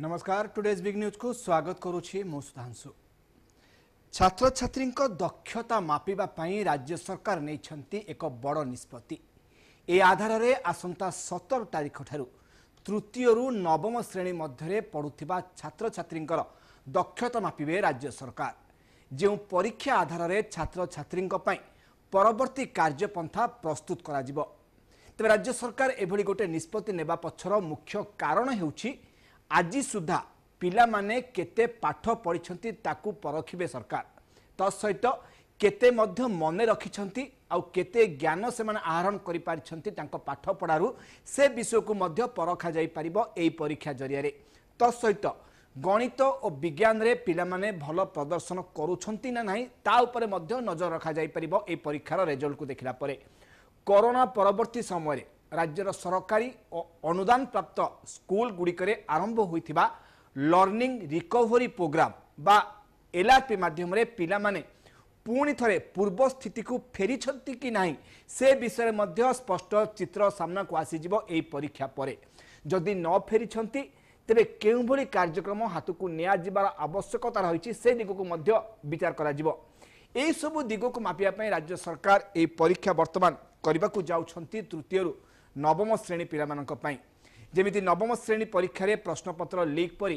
नमस्कार today's big news को स्वागत करुँची मु सुधांशु। छात्र छात्री दक्षता मापापी राज्य सरकार नहीं एक बड़ निष्पत्ति। ए आधार में आसंता 17 तारिख ठारू तृतीय रु नवम श्रेणी मध्य पढ़ुवा छात्र छात्री दक्षता मापिबे राज्य सरकार। जो परीक्षा आधार में छात्र छात्री परवर्ती कार्यपंथा प्रस्तुत करा जिवो। तेबे राज्य सरकार एभली गोटे निष्पत्ति नेबा पछर मुख्य कारण हेउछि आज सुधा पिलामाने केते पाठ पढ़ी ताकू परखिबे सरकार, तसहित केते मध्य मने रखिछंती आउ केते ज्ञान से आहरण करि पारिछंती तांको पाठ पढ़ारु से विषय को मध्य परखा जाई परिबो एई परीक्षा जरिया रे। तसहित गणित और विज्ञान रे पिलामाने भल प्रदर्शन करूछंती ना नाही ता उपरे मध्य नजर रखा जाई परिबो एई परीक्षार रिजल्ट को देखिला परे। कोरोना परवर्ती समय राज्यर सरकारी और अनुदान प्राप्त स्कूल गुड़िकरे आरंभ होइथिबा लर्निंग रिकवरी प्रोग्राम बा एलआरपी माध्यम रे पिला माने पुणी थरे पूर्व स्थिति को फेरिछंती कि नाही से विषय मध्य स्पष्ट चित्र सामना को आसीजिवो एई परीक्षा परे। जदि न फेरिछंती तेबे केउ भली कार्यक्रम हाथ को निया जिबार आवश्यकता रहिछि से दिग को मध्य विचार करा जिवो। एई सब दिग को मापिया पई राज्य सरकार एई परीक्षा वर्तमान करबाकू जाउछंती तृतीय रु नवम श्रेणी पिलामानंक पई। जेमिति नवम श्रेणी परीक्षा रे प्रश्नपत्र लीक परी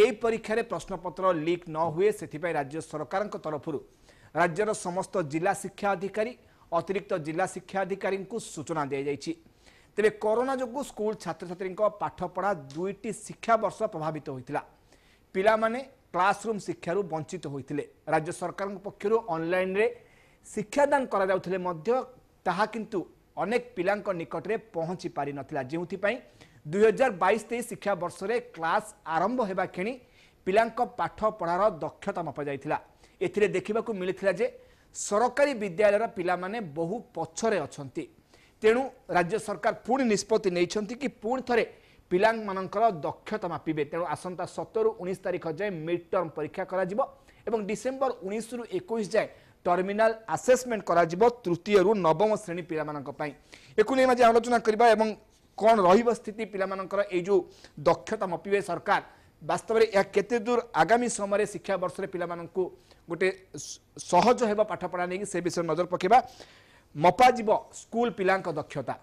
ए परीक्षा रे प्रश्नपत्र लीक न हुए सेथि पई राज्य सरकारक तरफरु राज्यर समस्त जिला शिक्षा अधिकारी अतिरिक्त जिला शिक्षा अधिकारी को सूचना दिया जायछि। तेबे कोरोना जोगु स्कूल छात्र छात्रीको पाठपढ़ा दुईटी शिक्षा वर्ष प्रभावित होइतिला। पिलामाने क्लासरूम शिक्षारु वंचित होइतिले। राज्य सरकारक पक्षरु ऑनलाइन रे शिक्षादान करा जाउथिले मध्य ताहा किंतु अनेक पिलांक निकट रे पहुंची पारी नथिला। जेउथि पई 2022-23 शिक्षा वर्ष रे क्लास आरंभ हेबा खेणी पिलांक पाठ पढ़ार दक्षता मापा जाइथिला। एथिरे देखिबाकू मिलिथिला जे सरकारी विद्यालयर पिला माने बहु पछरे अछंती। तेणु राज्य सरकार पुणी निष्पत्ति नैछंती कि पुणी थरे पिलांक मानकर दक्षता मापिबे। तेणु आसंता 17-19 तारिख जाय मिड टर्म परीक्षा करा जिवो एवं डिसेंबर 19-21 जाय टर्मिनाल आसेसमेंट करा जिवो तृतीय रु नवम श्रेणी पिलामानंक पई। एकु नै माजे आलोचना करबा एवं कोन रहिबो स्थिति पिलामानंकर ए जो दक्षता मापिबे सरकार वास्तव रे या केते दूर आगामी समय रे शिक्षा वर्ष रे पिलामानंकु गोटे सहज हेबा पाठ पढा नै से विषय नजर पकेबा मपा जिवो स्कूल पिलांक दक्षता।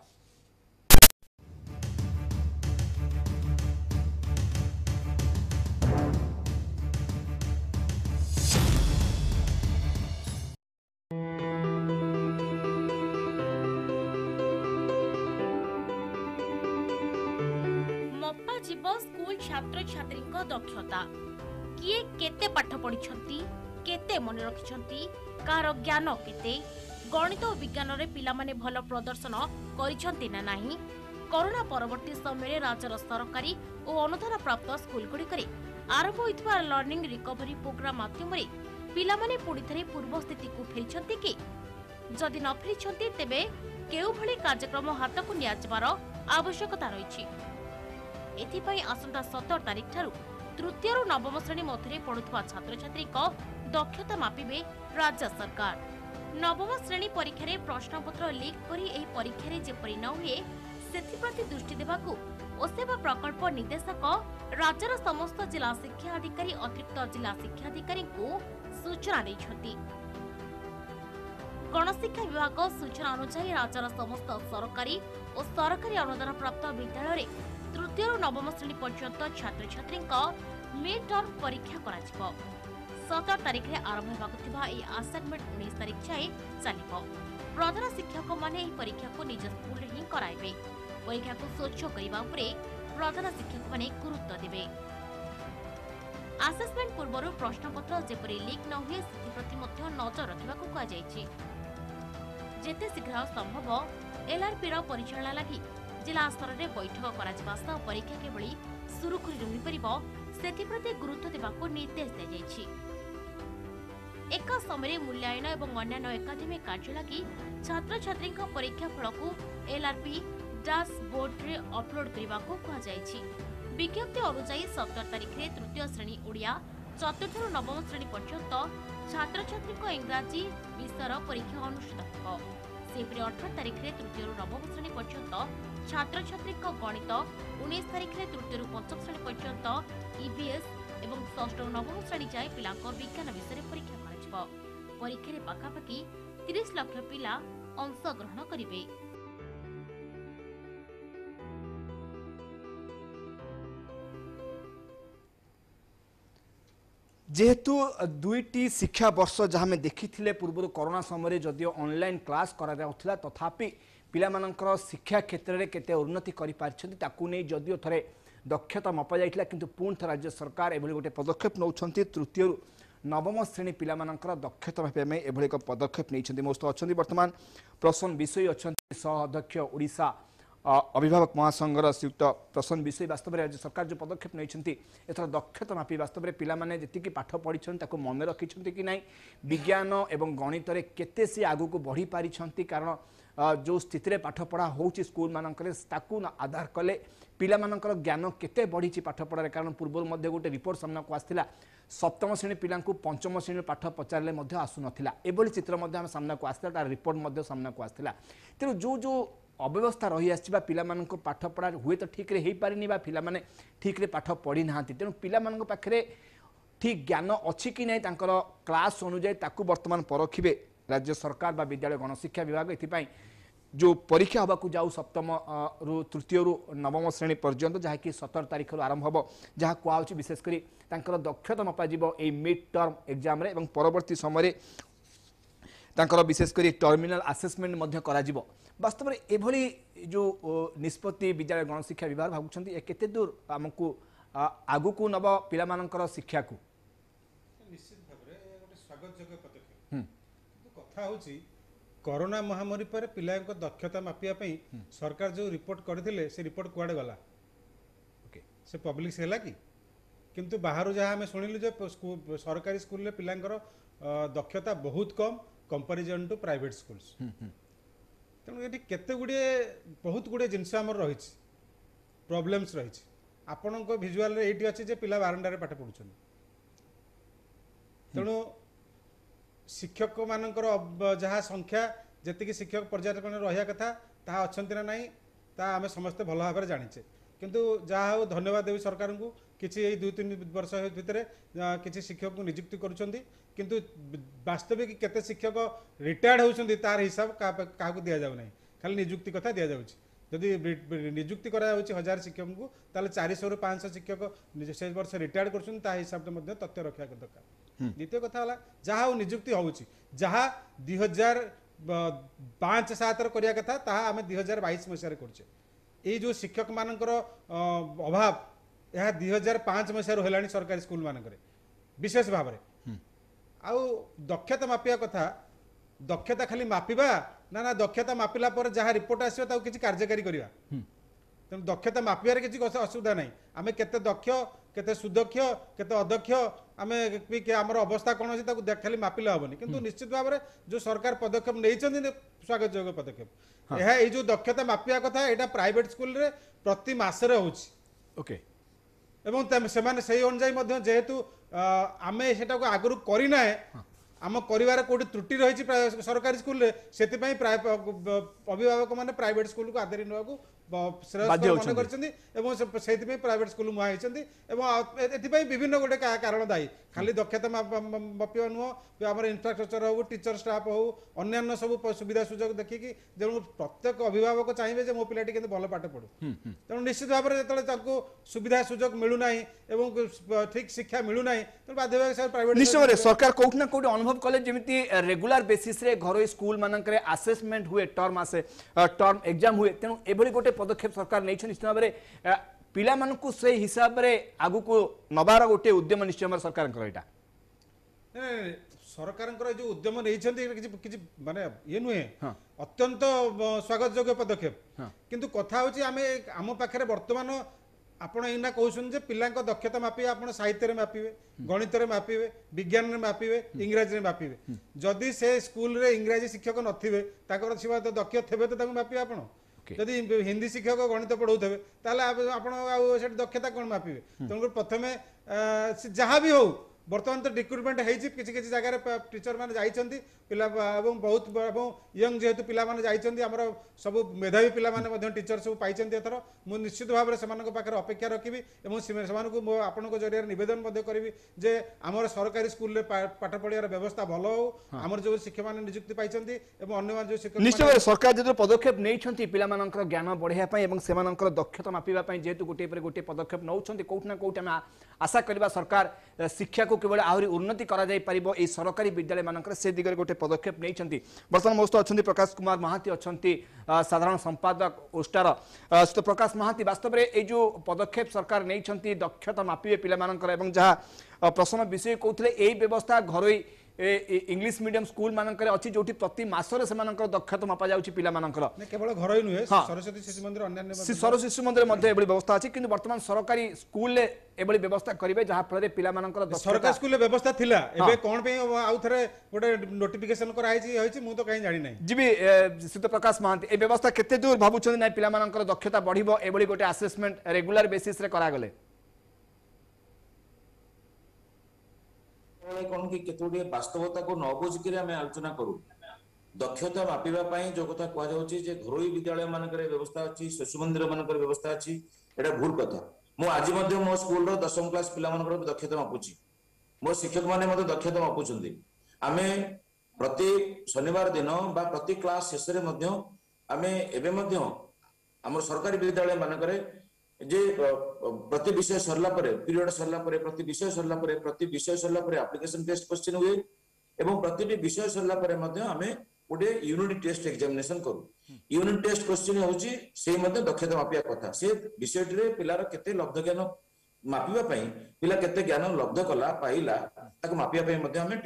स्कूल छात्र छात्री दक्षता किए केते पाठ पढ़ी केते मन रखिंट कार ज्ञान केते गणित और विज्ञान रे पिला माने भल प्रदर्शन करिसेंती ना नाही। कोरोना परवर्ती समय राज्यर सरकारी और अनुदान प्राप्त स्कूल गुड़ी आरंभ होइतवा लर्निंग रिकवरी प्रोग्राम माध्यम रे पिला माने पुणी थे पूर्व स्थिति को फेरिसेंती कि जदि न फेरिसेंती तेबे केउ भली कार्यक्रम हाथ को निया जबार आवश्यकता रही। एथिपाई आसंता 17 तारिख ठारू तृतीय रु नवम श्रेणी मध्य पढ़ुवा छात्र छात्री दक्षता मापिबे राज्य सरकार। नवम श्रेणी परीक्षा रे प्रश्नपत्र लीक परी एही परीक्षा रे जेपरि न हुए सेथिप्रति दृष्टि देबाकू ओसेवा प्रकल्प निदेशक राज्यर समस्त जिला शिक्षा अधिकारी अतिरिक्त जिला शिक्षा अधिकारी को सूचना दैछथि। गणशिक्षा विभाग सूचना अनुसार राज्यर समस्त सरकारी और सरकारी अनुदान प्राप्त विद्यालय रे तृतीय नवम श्रेणी पर्यंत छात्र छात्री मिड टर्म परीक्षा करा 17 तारिख में आरंभ होगा। असाइनमेंट 19 तारिख जाए चलो। प्रधान शिक्षक मैंने परीक्षा को निज स्कूल हिं कराइबे। परीक्षा को स्वच्छ करने प्रधान शिक्षक मैंने गुरुत्व देवे। आसेसमेंट पूर्व प्रश्नपत्र जेपरी लीक न हुए से नजर रखा कहुई। जिते शीघ्र संभव एलआरपी परिचालना लगी जिला स्तर में बैठक करा परीक्षा केवल सुरुखुरी रहीप्रति गुरुत्व देवाको निर्देश दी। एक समय मूल्यायन और अन्य एकाडेमिक कार्य लगी छात्र छात्री परीक्षा फल को एलआरपी डैशबोर्ड रे अपलोड करने को कह। विज्ञप्ति अनुसार 17 तारिख में तृतीय श्रेणी ओडिया 4th रु 9th श्रेणी पर्यंत छात्र छात्री इंग्राजी विषय परीक्षा अनुष्ठित हो। 18 तारिख में तृतीय रु 9th श्रेणी पर्यंत छात्र छात्री गणित 19 तारीख में तृतीय पंचम श्रेणी पर्यंत ईवीएस एवं षष्ठ और नवम श्रेणी जाए पिला विज्ञान विषय परीक्षा करा परीक्षा में पखापाखि 30 लाख पिला अंशग्रहण करेंगे। जेहेतु दुईटी शिक्षा वर्ष जहाँ में देखी पूर्व कोरोना समय जदिव ऑनलाइन क्लास करा जाउथिला तथापि पिलामानंकर शिक्षा क्षेत्र में केते उन्नति करि पारछथि ताकू नै जदिव थरे दक्षता मापा जाइथिला किंतु पुण थ राज्य सरकार एभली गोटे पदक्षेप नौछंती तृतीय नवम श्रेणी पिलामानंकर दक्षता मापा में एभली एक पदक्षेप नैछंती। मोस्त अच्छंती वर्तमान प्रसन्न विषय अच्छंती सह अध्यक्ष ओडिशा अभिभावक महासंघर संयुक्त प्रसन्न विषय वास्तव में राज्य सरकार जो पदक्षेप नहीं एथर दक्षता मापी वास्तव में पाने जी पाठ पढ़ी ताको मन रखिंट कि ना विज्ञान एवं गणित रे केते से आगू को बढ़ी पारिछंती कारण जो स्थित पाठ पढ़ा होउछि स्कूल मानक आधार कले पिला मानकर ज्ञान केते बढ़ी पाठ पढ़ा कारण पूर्व मध्य गोटे रिपोर्ट सामना को आसला सप्तम श्रेणी पिला पंचम श्रेणी पाठ पचारे आसुन एभली चित्र सामना को आसला तार रिपोर्ट सामना को आसला तेणु जो जो अव्यवस्था रही आसवा पाठ पाठपढ़ा हुए तो ठीक रे पारे बा पाने ठीक रे पाठ पढ़ी ना तेणु तो पाखरे ठीक ज्ञान अच्छी कि ना क्लास अनुजाई ताकू वर्तमान परखिबे राज्य सरकार बा विद्यालय गणशिक्षा विभाग एपाई जो परीक्षा होगा जाऊ सप्तम रु तृतीय रु नवम श्रेणी पर्यंत जहाँकि 17 तारिख आरंभ हम जहाँ कहुच्छे विशेषकर दक्षता मपाजी ये मिड टर्म एग्जाम रे परवर्ती समय विशेषकर टर्मिनाल आसेसमेंट वास्तव में एभली जो निष्पत्ति विद्यालय गणशिक्षा विभाग भागुंट केते दूर आमको आगु को नब पिला शिक्षा को निश्चित भाव में स्वागत योग्य पदक्षेप कथा होची कोरोना महामारी पर पिला दक्षता मापिया सरकार जो रिपोर्ट करथिले से रिपोर्ट कुआडे गला ओके से पब्लिश हैला कि किंतु बाहर जहाँ आम शुणिलु जो सरकारी स्कूल में पिला दक्षता बहुत कम कंपैरिजन टू प्राइवेट स्कूल्स तेणु ये केते गुड़े बहुत गुड़े जिनस रही प्रोब्लेम्स रही आपण भिजुआल ये अच्छे पिला बारंडार पाठ पढ़ुं तेणु शिक्षक मान जहाँ संख्या जी शिक्षक पर्याप्त माने रहा कथा ता अच्छा ना नहीं आम समस्ते भल भाव जाचे किंतु जहाँ हो धन्यवाद देवी सरकार को किसी दुई तीन वर्ष भितर किसी शिक्षक को नियुक्ति किंतु वास्तविक केते शिक्षक रिटायर्ड होती तार हिसाब क्या दि जाऊ ना खाली नियुक्ति कथा दि जाऊँगी नियुक्ति करा होची 1000 शिक्षक को ताले 400 रु 500 शिक्षक से वर्ष रिटायर्ड कर हिसाब से तथ्य रखा दरकार। द्वितीय कथा है जहाँ नियुक्ति होची जहाँ 2005-07 करिया कथा ताहा आमे 2022 मसीह करछे ये जो शिक्षक मानकर अभाव यह 2005 मसीह सरकारी स्कूल मानक विशेष भाव में आउ दक्षता मापिया कथा दक्षता खाली मापिबा ना ना दक्षता मापिला पर जहाँ रिपोर्ट आसो कि कार्यकारी करवा तेना दक्षता मापिबार किसी असुविधा ना आम केते दक्ष केते सुदक्ष केते अदक्ष आम आमर अवस्था कौन अच्छी खाली मापिले हेनी कि निश्चित भाव में जो सरकार पदक्षेप नहीं स्वागत योग्य पदक्षेप यह जो दक्षता मापिया कथा यहाँ प्राइवेट स्कूल रे प्रति मासरे होछि ओके एवं से अनुजाई जेहेतु आम सेटा को आगुरी करना आम कर कोई त्रुटि रही सरकारी स्कूल से अभिभावक मैंने प्राइवेट स्कूल को आदरी ना श्रेय प्राइवेट स्कूल मुहां विभिन्न गोटे कारण दायी खाली दक्षता मापिया नुह आम इनफ्रास्ट्रक्चर हो टीचर स्टाफ हो अन्य सब सुविधा सुजोग देखिकी तेणु प्रत्येक अभिभावक चाहिए मो पिलाटी के भल पाठ पढ़ू तेणु निश्चित भाव में जो सुविधा सुजोग मिलूना ठीक शिक्षा मिलूना बाध्यता सरकार कौट ना कौट अनुभव कले जमी रेगुलर बेसीस घर स्कूल मानक आसेसमेंट हुए टर्म एग्जाम हुए तेणु एभली गोटे पदक्षेप सरकार नहीं निश्चित भाव में पिला मानकु से हिसाब रे आगु को नबार गोटे उद्यम निश्चय भाव सरकार सरकार जो उद्यम नहीं माने ये नुहे अत्यंत स्वागत योग्य पदक्षेप किंतु कथा होची आमे आम पाखे वर्तमान आपण एना कहते पिला दक्षता मापिबे आप साहित्य में मापिबे गणित में मापिबे विज्ञान में मापिबे इंग्रजी में मापिबे जदि से स्कूल रे इंग्रजी शिक्षक नथिबे ताकर छिबा तो दक्ष थेबे तो ताकू मापिबे आपण जदि हिंदी शिक्षक गणित पढ़ाऊे ताल आप दक्षता कौन मापिबे तेणुकर प्रथम जहाँ भी हो बर्तमान तो रिक्रुटमेंट होती किसी किसी जगार टीचर मैंने पिला बहुत यंग जेहेतु पाने आमर सब मेधावी पाने टीचर सब पाई एथर मुझे निश्चित भाव से पाखे अपेक्षा रखी और आपण जरिया नवेदन करी जे आमर सरकारी स्कूल पाठ पढ़ार व्यवस्था भल हो आमर जो शिक्षक मैंने नियुक्ति पाई जो शिक्षक निश्चय सरकार जो पदक्षेप नहीं पाला ज्ञान बढ़ाई से दक्षता मापापी जेहतु गोटे गोटे पदक्षेप नौ कौट ना कौट आशा करवा सरकार शिक्षा को केवल आहरी उन्नति करा जाय परिबो ए सरकारी विद्यालय मानकर से दिगरे गोटे पदक्षेप नै छथि। वर्तमान मोस्ट अछथि प्रकाश कुमार महांती अछथि साधारण संपादक ओस्टार। तो प्रकाश महांती वास्तव रे ए जो पदक्षेप सरकार नै छथि दक्षता मापिबे पिला मानकर एवं जहा प्रश्न विषय कहथले एई व्यवस्था घरोई इंग्लिश मीडियम स्कूल मानकर अच्छी जो प्रति मसरे से दक्षता मापा जाऊँगी पाला केवल घर ही नुहे सरस्वती शिशु मंदिर अन्य सरस्वती शिशु मंदिर व्यवस्था अच्छी कि वर्तमान सरकारी स्कूल एभली व्यवस्था करेंगे जहाँफल पाला सरकारी स्कूल व्यवस्था थी कौन आउे गोटे नोटिफिकेसन कराई मुझे तो कहीं जानी ना जी श्रीत प्रकाश महांती ए व्यवस्था केते दूर भावुं ना पाला दक्षता बढ़ो एभली गोटे आसेसमेंट रेगुलर बेसीस करागले कौन कि बास्तवता को न बुझिक आम आलोचना करूँ दक्षता मापा जो कथा कह घर विद्यालय मानकर व्यवस्था अच्छी शिशु मंदिर मानकर व्यवस्था अच्छी यहाँ भूल कथा मु आज मो स्कूल दशम क्लास पिला मानकर दक्षता मापुची मो शिक्षक मैंने दक्षता मापुंट आम प्रति शनिवार दिन बा प्रति क्लास शेष आम सरकारी विद्यालय मानकर जे प्रति विषय सरला पीरियड सरला प्रति विषय सरला एप्लिकेशन टेस्ट क्वेश्चन हुए एवं प्रति विषय सरला आम गोटे यूनिट टेस्ट एग्जामिनेशन करू यूनिट टेस्ट क्वेश्चन होची से दक्षता मापिया कथा से विषय टे पिलार केते लब्ध ज्ञान मापिबा पिला केते ज्ञान लब्ध कला पाइला ताको मापिया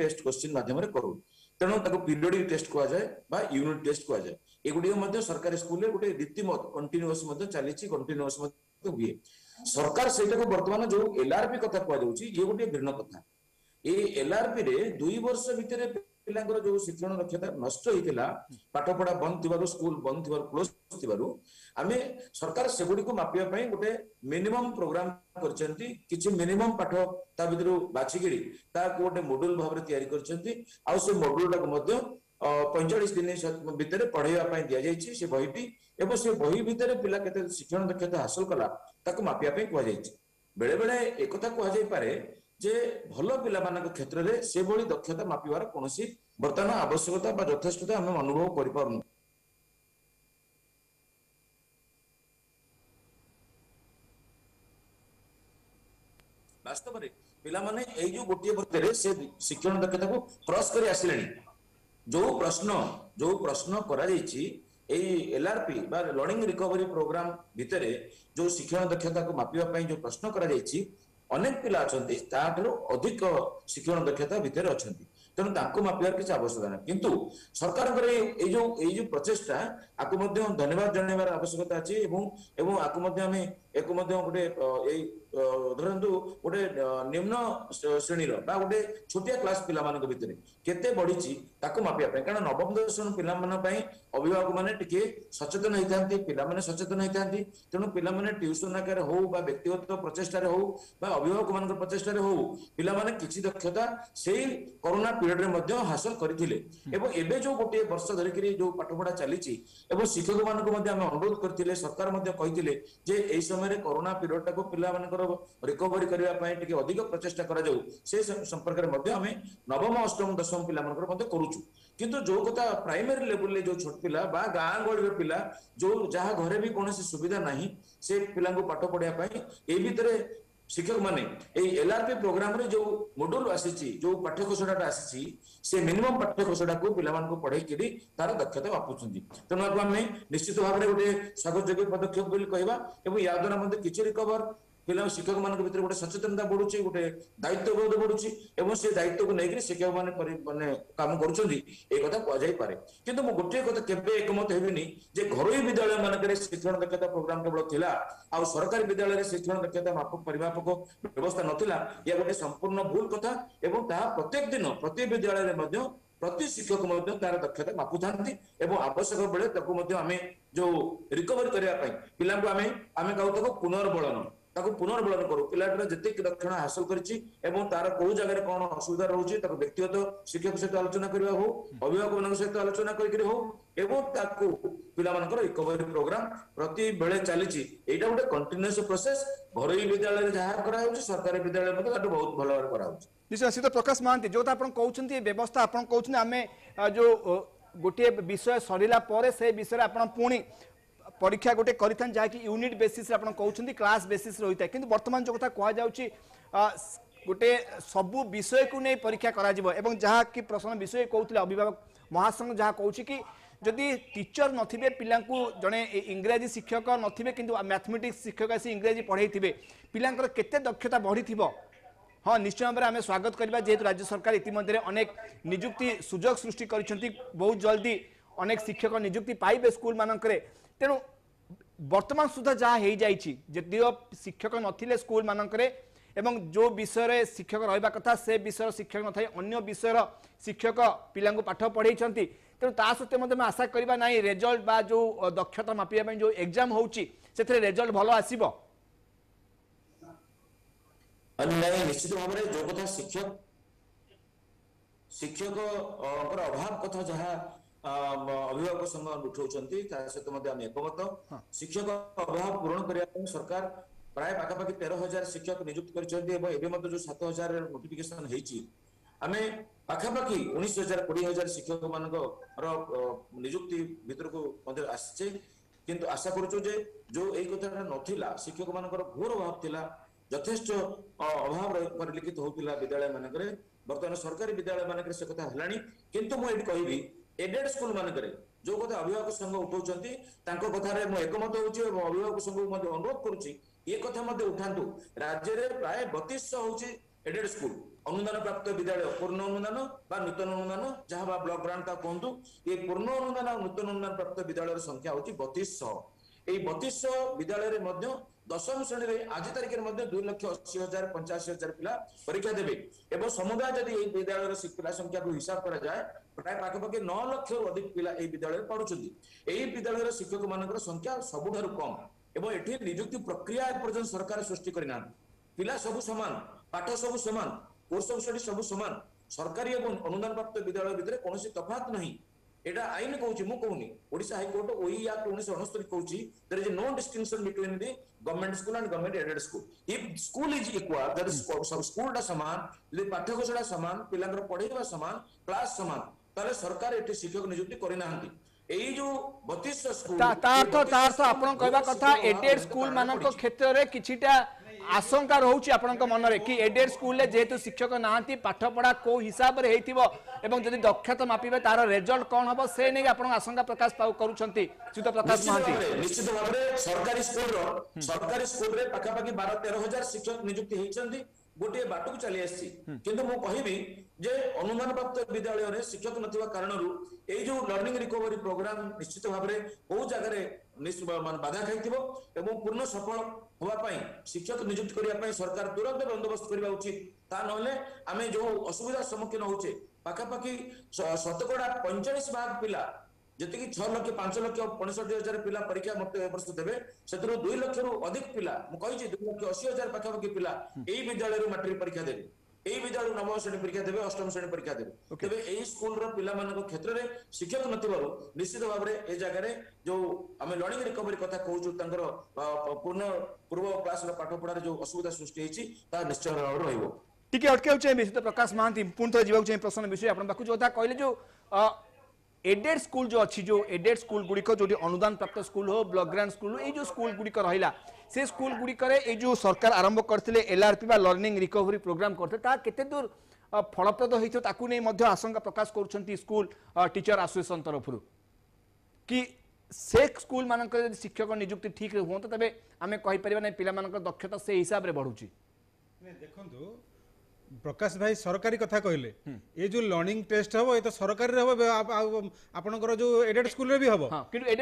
टेस्ट क्वेश्चन माध्यम करू तेणु ताको पीरियडिक टेस्ट कहा जाए बा यूनिट टेस्ट कहा जाए एगुडी सरकारी स्कूल रे गोटे रीतिमत कंटीन्यूअस चली कंटीन्यूअस तो हुए सरकार से बर्तमान जो एलआरपी कथा कहुची ये गोटे भिन्न कथा ये एलआरपी रे 2 वर्ष भितर पिलांगर जो शिक्षण दक्षता नष्ट होता पाठ पढ़ा बंद थी स्कूल बंद थी क्लोज थी आम सरकार से गुडी को मापिया गोटे मिनिमम प्रोग्राम कर मिनिमम पाठ ता भीतर बाछिकी गोटे मॉड्यूल भाव से मॉड्यूल टाक 45 दिन भितर पढ़ाई दि जा बहीटी एवं से बही भितर पिला केते शिक्षण दक्षता हासिल कला ताको मापिया कह बेले बेले एक कह पारे जे भल पिला मानक क्षेत्र रे से बड़ी दक्षता मापिबार कोनोसी वर्तमान आवश्यकता बा यथेष्टता हम अनुभव करि पारनु। वास्तव रे पिला माने ए जो गोटे वर्ष रे से शिक्षण दक्षता को क्रॉस करि आसिलेनी जो प्रश्न एलआरपी बा लर्निंग रिकवरी प्रोग्राम भितर जो शिक्षण दक्षता को मापिबा जो प्रश्न करा अनेक पिला अच्छा अधिक शिक्षण दक्षता भितर अच्छा तेणु ताको मापिबार किसी आवश्यकता ना किंतु सरकार जो प्रचेषा आपको धन्यवाद जनइबार आवश्यकता अच्छी गोटे धरतु गोटे निम्न श्रेणी गोटे छोटिया क्लास पिला मानक भितर केते बढ़ी ताको मापिया पई कारण नवम दशम पिला मान पई अभिभावक माने टिके सचेतन होइतांती पिला माने सचेतन होइतांती तेणु पिला माने ट्यूशन आकार हो बा व्यक्तिगत प्रचेष्टार हो बा अभिभावक मानक प्रचेष्टार हो पिला माने किछि दक्षता सेही कोरोना पीरियड हासिल करथिले एवं एबे जो गोटे वर्ष धरिकी जो पाठ पढ़ा चली शिक्षक मानक अनुरोध करथिले सरकार कहिथिले जे एई समय रे कोरोना पीरियड टाको पिला मानकर रिकवरी करबा पई टिके अधिक प्रचेष्टा करा जाऊ से संपर्क रे मध्य हमें नवम अष्टम दशम पिला मानकर मध्य करूछु किंतु जो कथा प्राइमरी लेवल रे जो छोट पिला बा गां गळीर पिला जो जहा घरे भी कोनोसी सुविधा नाही से पिला को पाठ पढ़ा पई ए भीतर शिक्षक माने एलआरपी प्रोग्राम रे जो मॉड्यूल आसी जो पाठ्यखसड़ा आसी से मिनिमम पाठ्यखसड़ा को पिला मान को पढ़े कि तार दक्षता मापुचंदी तेणु आम निश्चित भाव में गोटे स्वागत योग्य पदक्षेप कहवा या द्वारा मत कि रिकवर पिला शिक्षक मान भर गोटे सचेतनता बढ़ुची गोटे दायित्वबोध बढ़ुची एवं से दायित्व को लेकर शिक्षक मैंने काम करे किंतु मु गोटे कथा केबे एकमत हेबिनी जे घर विद्यालय मानक शिक्षण दक्षता प्रोग्राम केवल थिला आ सरकारी विद्यालय शिक्षण दक्षता मापक परिमापक व्यवस्था नथिला या गोटे संपूर्ण भूल कथा एवं ता प्रत्येक दिन प्रति विद्यालय में प्रति शिक्षक तार दक्षता मापु था आवश्यक बेले आम जो रिकवरी करने पिला पुनर्बलन पुनर्मूलन करूँ। पिलाटर जी दक्षण हासिल कर कौ जगह कौन असुविधा रोचे व्यक्तिगत शिक्षक सहित आलोचना करवा हो, अभिभावक मान सहित आलोचना कर रिकवरी प्रोग्राम प्रति बेले चली गोटे कंटिन्यूअस प्रोसेस घर विद्यालय जहाँ कर सरकारी विद्यालय बहुत भल भाव कराऊँच। निश्चय श्री प्रकाश महांती जो आप व्यवस्था आम जो गोटे विषय सरला से विषय आप पुणी परीक्षा गोटे करें जहाँकि यूनिट बेसीस कहते क्लास बेसीस रही है कि बर्तमान जो कथा कह गोटे सबू विषय को नहीं परीक्षा कराकि प्रश्न विषय कहते अभिभावक महासंघ जहाँ कौच कि जदि टीचर नथिबे पिला जड़े इंग्राजी शिक्षक नथिबे कि मैथमेटिक्स शिक्षक आसी इंग्राजी पढ़े थे पिलांकर केते दक्षता बढ़ी थी। हाँ निश्चय भाव में आम स्वागत करवा जेहेतु राज्य सरकार इतिमध्य अनेक निजुक्ति सुजोग सृष्टि करछंती बहुत जल्दी अनेक शिक्षक निजुक्ति पाइबे स्कूल मानकरे तेणु वर्तमान सुधा जहाँ हो जाओ शिक्षक नथिले स्कूल मानकरे एवं जो विषय शिक्षक रहिबा कथा से विषय शिक्षक न थाई अन्य विषय शिक्षक पिलांगो पाठ पढ़े तेणु ता सत्वे मत आशा करवा ना रिजल्ट बा जो दक्षता मापिया जो एग्जाम होउची सेथरे रिजल्ट भलो आसीबो अन्य निश्चित भाव में जो कथा शिक्षक शिक्षक अभाव कथा जहाँ अभिभावक संघ उठा सहित एकमत शिक्षक अभाव पूरण करने सरकार प्राय पाखापाखि 13,000 शिक्षक नियुक्त कर जो 7,000 नोटिफिकेशन होमें पाखापाखि 19,000 20,000 शिक्षक मान नियुक्ति भीतर को आसी किंतु आशा करूँ जो ये कथा ना शिक्षक मान घोर अभाव था यथेष्ट अभाव परिलक्षित होता विद्यालय मानक बर्तमान सरकारी विद्यालय मानक से कथा है किंतु मुझे कहि एडेड स्कूल मानक जो कथा अभिभावक संघ उठाते कथार एकमत होती अभिभावक संघ अनुरोध करुच्च उठातु राज्य में प्राय 3200 होची एडेड स्कूल अनुदान प्राप्त विद्यालय पूर्ण अनुदान बा नूतन अनुदान जहाँ ब्लॉक ग्रांट कहतु ये पूर्ण अनुदान और नूतन अनुदान प्राप्त विद्यालय संख्या होची 3200 विद्यालय में दशम श्रेणी में आज तारीख में 2,80,085 पिला परीक्षा देवे। समुदाय जदि विद्यालय पिला संख्या को हिसाब करा जाए प्राय पाखापाखि 9 लाख अधिक पिला विद्यालय पढ़ुछंती। एही विद्यालय शिक्षक मानकर संख्या सबुठारु कम एवं एठी नियुक्ति प्रक्रिया पर्यंत सरकार सृष्टि करना पिला सबु समान पाठ सबु समान कोर्स ऑफ स्टडी सबु समान सरकारी और अनुदान प्राप्त विद्यालय भितर कौन तफात नहीं एटा आईन कहूँ मु कहूनी ओडिशा हाईकोर्ट ओई एक्ट 1969 कहूँ there is no distinction between the government school and government aided school. If school is equal that is school समान पाठ्यक्रम समान पिलांकर पढ़ेवा समान क्लास समान ताले सरकार एठी शिक्षक नियुक्ति करि नाहंती। एई जो 3200 स्कूल तार तो आपन कहबा कथा एडेड स्कूल मानक क्षेत्र रे किछिटा आशंका रोचे आपंक मनरे कि एडेड स्कूल जेहेतु शिक्षक नहांती पाठपढ़ा कौ हिसाब से एवं जदि दक्षता मापिबे तार रिजल्ट कौन हम से नहीं आप आशंका प्रकाश करुंट श्रीत प्रकाश महांती। निश्चित भाव में सरकारी स्कूल रे पाखापाखि 12-13,000 शिक्षक नियुक्ति होती गोटे बाट को चली आसी किंतु मु कहिबी जे अनुदान प्राप्त विद्यालय रे शिक्षक नथिबा कारणरू ए जो लर्निंग रिकवरी प्रोग्राम निश्चित भाव में बहुत जगह बाधा खाइथिबो एवं पूर्ण सफल होबा पई शिक्षक नियुक्त करिया पई सरकार तुरंत बंदोबस्त करबा उचित। ता नहले आमे जो असुविधा सम्मुखीन होचे पाखापाखि शतकड़ा 45% पिला जति 6,05,65,000 पिला परीक्षा मत वर्ष देवे से 2 लाख अधिक पिला मु कहि 2,80,000 पाखापाखि पिला एई विद्यालय रो मैट्रिक परीक्षा देवे एई विद्यालय नवम श्रेणी परीक्षा देवे अष्टम श्रेणी परीक्षा देवे तबे एई स्कूल रो पिला मानको क्षेत्र रे शिक्षक नथिबारो निश्चित भाव रे ए जगह रे जो हमें लर्निंग रिकवरी कथा कहूछु तंगर पूर्ण पूर्व क्लास रो पाठ पढ़ार जो असुविधा सृष्टि हेछि ता निश्चय भाव रहइबो। टिके अटकेउ छै बिषय प्रकाश महांती पुन थ जीवाउ छै प्रश्न विषय आपन बाकु जोदा कहले जो एडेड स्कूल जो अच्छी जो एडेड स्कूल गुड़िक जो अनुदान प्राप्त स्कूल हो ब्लॉक ग्रांट स्कूल हो ये स्कूल गुड़िक रहा से स्कूल गुड़िक जो सरकार आरंभ करते एलआरपी लर्निंग रिकवरी प्रोग्राम करते केते दूर फलप्रद होता नहीं आशंका प्रकाश कर स्कूल टीचर एसोसिएशन तरफ कि से स्कूल मानक शिक्षक नियुक्ति ठीक हूँ तब आम कहीपर ना पिला दक्षता से हिसाब से बढ़ुची। देखो प्रकाश भाई सरकारी कथा कहले ये जो लर्निंग टेस्ट हम ये तो सरकार रे हम आपनकर जो एडेड स्कूल रे भी हम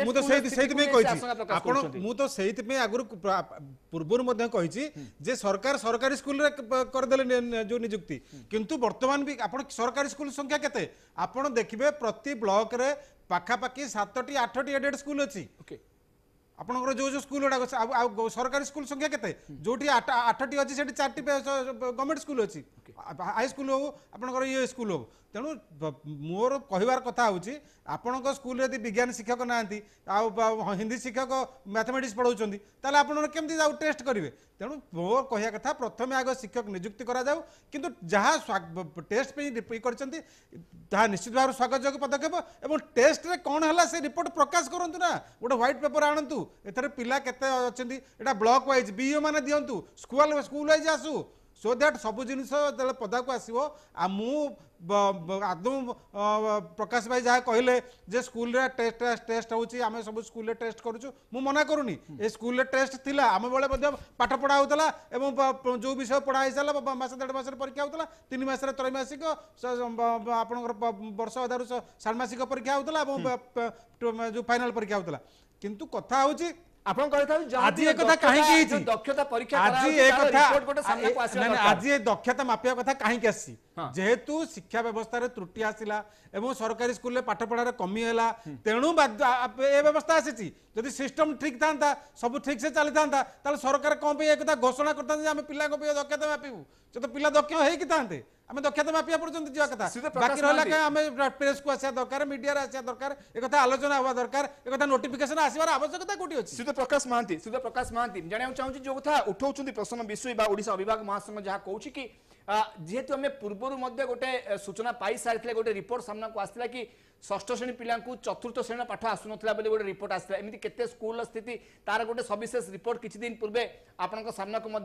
मु तो सेहित में कहि आपण मु तो सेहित में आगुर पूर्व मध्य कहि जे सरकार सरकारी स्कूल रे कर देले जो नियुक्ति किंतु वर्तमान भी आपण सरकारी स्कूल संख्या केते आपण देखिबे प्रति ब्लॉक रे पाखापाखि 7टी 8टी एडेड स्कूल अछि आपंकर जो जो स्कूल गुड़ाक सरकारी स्कूल संख्या के जो आठटी अच्छी से चार गवर्नमेंट स्कूल अच्छी हाई स्कूल हो आपंकर ये स्कूल हो तेणु मोर कहबार कथा होची आपण स्कूल यदि विज्ञान शिक्षक ना हिंदी शिक्षक मैथमेटिक्स पढ़ाऊँ ताल आपमती टेस्ट करेंगे तेणु मोर कह कथा प्रथम आग शिक्षक नियुक्ति कराऊ कि टेस्ट निश्चित भाव स्वागत योग्य पदक्षेप और टेस्ट में कौन है से रिपोर्ट प्रकाश करूँ ना गोटे व्हाइट पेपर आणतु एथर पिला केते अछंती एटा ब्लॉक वाइज बीओ माने दियंतु स्कूल वाइज आसू सो दैट सब जिनस पदा को आसो आ मु आदम प्रकाश भाई जहाँ कहले जे स्कूल रे टेस्ट टेस्ट होची आमे सब स्कूल रे टेस्ट करूछु मु मना करूनी ए स्कूल रे टेस्ट थिला आमे बेले मध्यम पाठ पढ़ा होतला एवं जो विषय पढ़ा हिसाला मास डेढ़ मास रे परीक्षा होतला 3 मास रे त्रैमासिक आपनकर वर्ष आधारु षाण्मासिक परीक्षा होतला एवं जो फाइनल परीक्षा होतला किंतु कथा होची दक्षता मापिया कथा कहीं जेहेतु शिक्षा व्यवस्था रे त्रुटि आसिला सरकारी स्कूल पाठ पढ़ा कमी है तेणु व्यवस्था आसी सिस्टम ठीक था सब ठीक से चली था सरकार कौन एक घोषणा करता पिला दक्षता मापिबू जो पिला दक्ष होते आम दक्षता मापिया पर्यटन जी कथा बाकी रहा आम प्रेस को आसा दरकार मीडिया आसा दरकार एक आलोचना हवा दरकार एक नोटिफिकेशन आसवार आवश्यकता कौटी अच्छी श्रीद प्रकाश महांती जाना चाहिए जो कथा उठाऊँ प्रसन्न विषय ओडिशा अभिभावक महासंघ जहाँ कहूँ कि जेहेतु आम पूर्वर मध्य गोटे सूचना पाई सारी गोटे रिपोर्ट सामना को आसाला कि षष्ठ श्रेणी पिला चतुर्थ श्रेणी पाठ आसून बोली गोटे रिपोर्ट आसाला एमती के स्कूल स्थिति तार गोटे सविशेष रिपोर्ट किसी दिन पूर्वे आपना को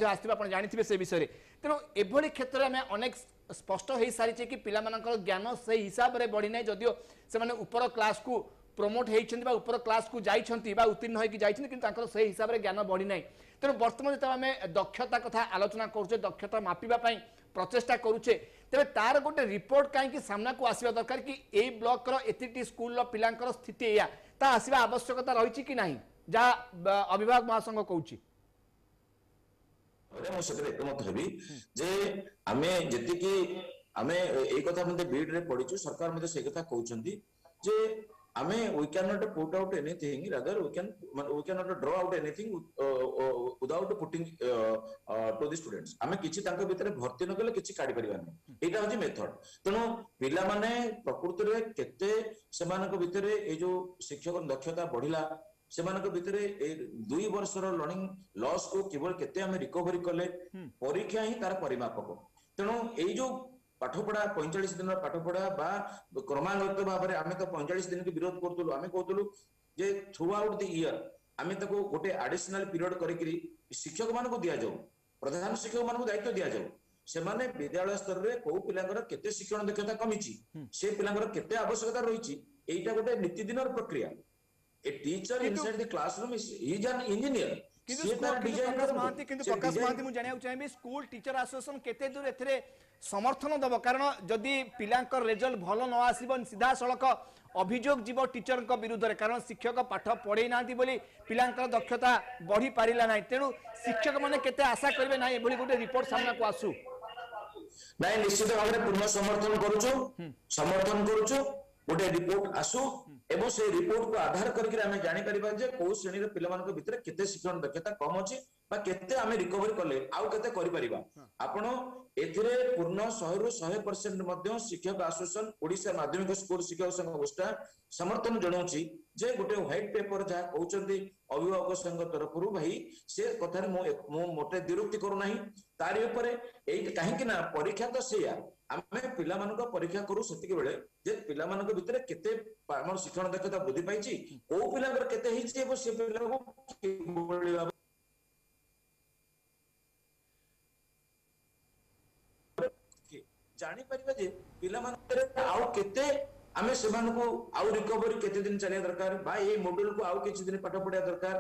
जानते से विषय में तेणु एभली क्षेत्र में आम अनेक स्पष्ट हो सारी कि पिला ज्ञान से हिसाब से बढ़ी ना जदिव से ऊपर क्लास को प्रमोट होती ऊपर क्लास को उत्तीर्ण होकर से हिसाब से ज्ञान बढ़ी ना तेणु बर्तमान जो आम दक्षता कथा आलोचना करुचे दक्षता मापापी प्रचेषा करुचे तेरे तार गोटे रिपोर्ट कहीं सामना को आसवा दरकार कि यही ब्लॉक एति स्कूल पिला स्थिति या आसवा आवश्यकता रही कि नहीं जहाँ अभिभावक महासंघ कहूँ एकमत हबी जे आमे जति कि आमे ए कथा मते बीड रे पढिछु सरकार मते से कथा कहउछन्ती जे आमे we can not put out anything rather we can not draw out anything without putting to the students आमे किछि तांका भितरे भर्ती न केले किछि काढि परिबानी एटा होछि मेथड तेनो पिला माने प्रकृति रे केते समानक भितरे ए जो शिक्षक दक्षता बढ़िला सेमानक भितरे 2 वर्ष रो लर्निंग लॉस को केवल केते हमें रिकवरी कले परीक्षा ही तार परिमापक तेणु एई जो पाठपढ़ा 45 दिन पाठपढ़ा बा क्रमागत भाव में आम तो 45 दिन के विरोध करतलु आम कहतलु जे थ्रू आउट द ईयर आम गोटे एडिशनल पीरियड करी शिक्षक मान को दि जाऊ प्रधान शिक्षक मान को दायित्व दि जाऊ से माने विद्यालय स्तर में कौ पिलांकर केते शिक्षण दक्षता कमी से पिलांकर केते आवश्यकता रही एटा गोटे नितिदिन प्रक्रिया A teacher inside the classroom is an engineer. किंतु प्रकाश महांती मु जानिया चाहिए स्कूल टीचर एसोसिएशन केते दूर एथरे समर्थन दब कारण जदि पिलांकर रिजल्ट भल न आसीबो सीधा सड़क अभियोग जीव टीचर को विरुद्ध रे कारण शिक्षक पाठ पढ़े नांती बोली पिलांकर दक्षता बढ़ी पारिला नाही तेनु शिक्षक माने केते आशा करबे नाही एभली गोटे रिपोर्ट सामना को आसु नाही निश्चित भाबरे पूर्ण समर्थन करूछु गोटे रिपोर्ट आसु एवं से रिपोर्ट को आधार करके आम जापर जे कौ श्रेणी पिलांक भितर केते शिक्षण दक्षता कम अच्छी केते आम रिकवरी कले आउ केते करि परिबा आपण एथिरे पूर्ण 100% मध्य शिक्षक एसोसिएशन ओडिशा माध्यमिक स्कूल शिक्षक संघ गोष्ठा समर्थन जनाऊँगी जे गोटे व्हाइट पेपर जहाँ कहते अभिभावक संघ तरफ भाई से कथार मोटे दिरुक्ति करूना तारी उपर कहीं परीक्षा तो से आमे पिला मानक परीक्षा करू सेतिक बेले जे पिला मानक भितर केते हमर शिक्षण दक्षता बुद्धि पाइछि ओ पिलांकर केते हिछि एबो से पिला को बोलि बाबा जानि परिबा जे पिला मानकर आउ केते आमे समान को आउ रिकवरी केते दिन चले दरकार बा ए मॉड्यूल को आउ किछि दिन पाठ पढिया दरकार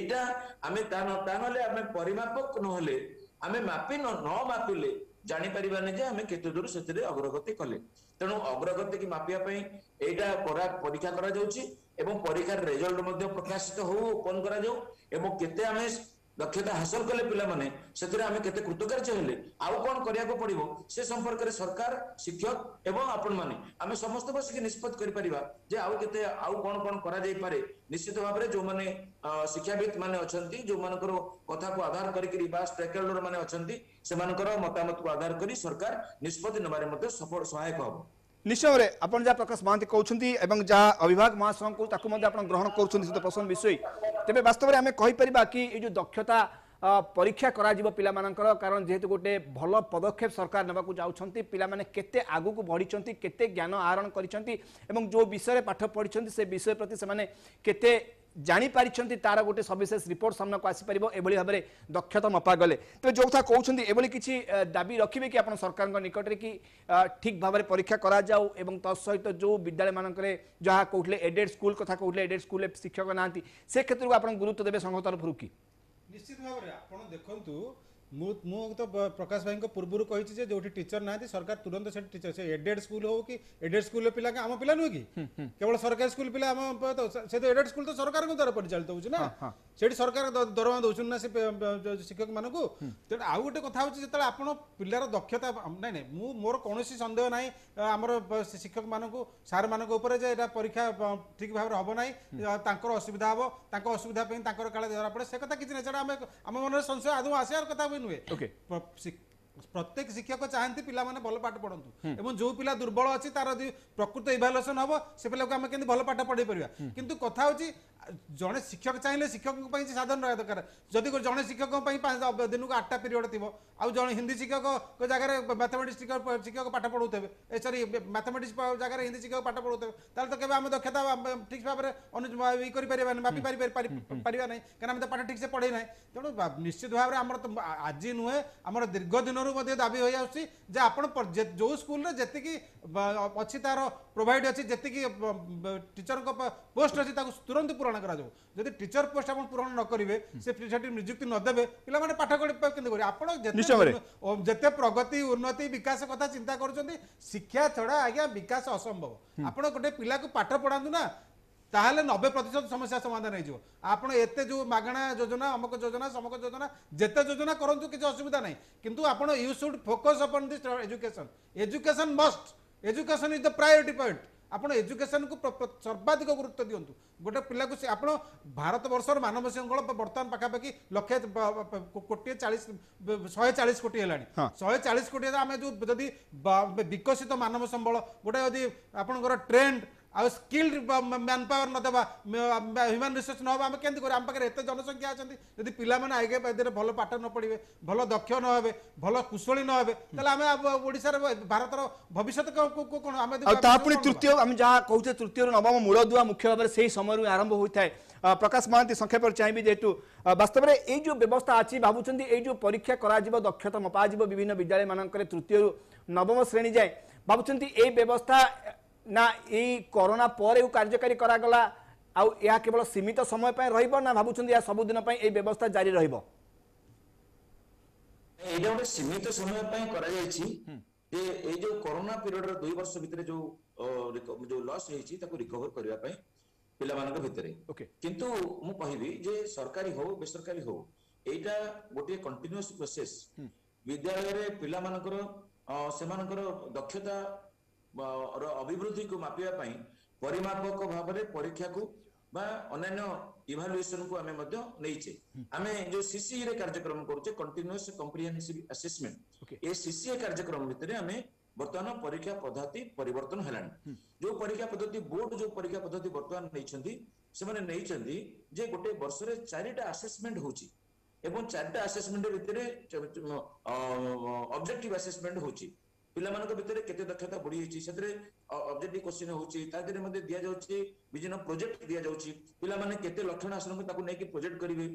एटा आमे तानले आमे परिमापक नहले आमे मापि न मापिले जानी परिवाने जे हमें केते दूर से अग्रगति कले तेणु अग्रगति की मापिया पई एटा परीक्षा करा जाउची एवं परीक्षार रिजल्ट मध्य प्रकाशित हो ओपन करा जाउ एवं केते हमें दक्षता हासिल कले पिलाने से कृतकार्य हेले आउ कौन करने को पड़ो से संपर्क में सरकार शिक्षक एवं आपण मैंने आम समस्त बसिक निष्पत्ति करें आउ के आउ कौन कौन करे निश्चित भाव में जो मैंने शिक्षावित मैंने अच्छा जो मान कथा को आधार करेकहोल्डर मैंने अच्छा मतामत को आधार कर सरकार निष्पत्ति नबारे सहायक हम निश्चय आपन जहाँ प्रकाश महांती कहते हैं जहाँ अभिभावक महासंघ को ग्रहण कर प्रसन्न विषय तेज बास्तव में आम कहीपर कि ये जो दक्षता परीक्षा कर पाकर कारण जेहेतु गोटे भल पदक्षेप सरकार नाकू जाती पाने के आगू बढ़ी के ज्ञान आहरण कर जो विषय पाठ पढ़ी से विषय प्रति से जापारी तार गोटे सविशेष रिपोर्ट सामना को आसीपर एभली भाव में दक्षता मपा गले तेज जो कथा कहते एभली किसी दाबी रखिए कि आप सरकार निकट कि ठीक भाव में परीक्षा करसहित तो जो विद्यालय मानकरे जहाँ कहते एडेड स्कूल कथा कहते एडेड स्कूल शिक्षक ना से क्षेत्र को आप गुरुत्व देवे संघ तरफ रुकी निश्चित भाव में आप देखु मु तो प्रकाश भाई को पूर्व कही जो टीचर ना सरकार तुरंत से टीचर से एडेड स्कूल हो कि एडेड स्कूल पिला आम पिला नुह कि केवल सरकारी स्कूल पिला से तो एडेड स्कूल तो सरकार द्वारा परिचालित हो ना से सरकार दरमा दौन ना शिक्षक मानक तेनाली आउ गोटे कथा होता आप पिलार दक्षता ना नहीं मोर कौन सन्देह ना आमर शिक्षक मानक सार मान जे परीक्षा ठीक भाव में हम ना तर असुविधा हम तक असुविधा काले धरा पड़े से कथा किसी ना छाड़ा आम मन संशय आदमी आसार कथा प्रत्येक शिक्षक चाहती पिला माने भल पाठ पढ़तु एवं जो पिला दुर्बल अच्छी तार प्रकृत इभालुएसन हम से पिला को हम केमि भल पाठ पढ़ाई परिया किंतु कथा होची जड़े शिक्षक चाहिए शिक्षक साधन रहा दरकार जदि जड़े शिक्षक दिन को 8टा पीरियड थी आज जो हिंदी शिक्षक जगह मैथमेटिक्स शिक्षक पाठ पढ़ाते सरी मैथमेटिक्स जगह हिंदी शिक्षक पाठ पढ़ाते तो केम दक्षता ठीक भाव में पारिपर ना कहीं पाठ ठीक से पढ़े ना तेनाली निश्चित भाव में आम आज नुहे आम दीर्घ दिन दाबी हो जा जो स्कूल जी अच्छी तार प्रोवाइड अच्छी जी टीचर पोस्ट अच्छी तुरंत पूरण करा टीचर पोस्ट पूरण न करेंगे से निजुक्ति नदेवे पे पाठ करते प्रगति उन्नति विकास कथा चिंता कर शिक्षा छड़ा आज्ञा विकास असंभव आप गोटे पिला को पाठ पढ़ातु ना ताहले 90% समस्या समाधान हो आपड़ एत जो मागणा योजना अमुक योजना समक योजना जिते योजना करूँ किसी असुविधा ना किंतु आप you should focus upon this education education must education is the priority point आपड़ एजुकेशन को सर्वाधिक गुरुत्व दिंतु गोटे पिला को आप भारत बर्षर मानव श्रृंखला बर्तमान पखापाखि लक्षे कोटी 140 कोटी है 140 कोटी आम जो जदि विकसित मानव संबल गोटे जदि आपंकर ट्रेंड आ स्किल्ड मैन पावर नदेवा ह्यूमन रिसोर्स ना आम केमती कर आम पाखे एत जनसंख्या अच्छा जब पाने आगे भल पाठ न पढ़े भल दक्ष न हे भल कुशली न हे तेल ओडार भारतर भविष्य तृतीय जहाँ कहते तृतीय नवम मूलदुआ मुख्य भाव से समय आरंभ होता है प्रकाश महांती संक्षेप चाहिए जेहेतु वास्तव में ये जो व्यवस्था अच्छी भावुंट ये जो परीक्षा कर दक्षता मपाज विभिन्न विद्यालय मानक तृतीय नवम श्रेणी जाए भावुंट ये व्यवस्था ना यही कोरोना पर कार्यकारी करागला आउ या केवल सीमित समय पर रहिबो ना भाबुछन या सब दिन पर व्यवस्था जारी रहिबो एटा गोटे सीमित समय पर करा जायछि जे ए जो कोरोना पीरियड रो 2 वर्ष भितरे जो जो लॉस हेछि ताको रिकवर करबा पय पिला मानक भितरे ओके किंतु मु कहिबी जे सरकारी हो बेसरकारी हो एटा गोटे कंटीन्यूअस प्रोसेस विद्यालय रे पिला मानकर सेमानकर दक्षता अभिवृद्धि को मापिया परिमापक भाव में परीक्षा को इवालुएशन को आमे नहींचे आमे जो सीसीई रे कार्यक्रम करूचे कंटीन्यूअस कॉम्प्रिहेंसिव असेसमेंट ए सीसीई कार्यक्रम भितर आमे वर्तमान परीक्षा पद्धति परिवर्तन हलानी जो परीक्षा पद्धति बोर्ड जो परीक्षा पद्धति वर्तमान नहींचंदी जे गोटे वर्ष रे 4टा असेसमेंट होची एवं 4टा असेसमेंट भितर ऑब्जेक्टिव असेसमेंट होची पिलामान भितर केते दक्षता बढ़ी ऑब्जेक्टिव क्वेश्चन होती दि जाऊँगी विभिन्न प्रोजेक्ट दि जाऊँगी पिलामान केते लक्षण आसन को प्रोजेक्ट करेंगे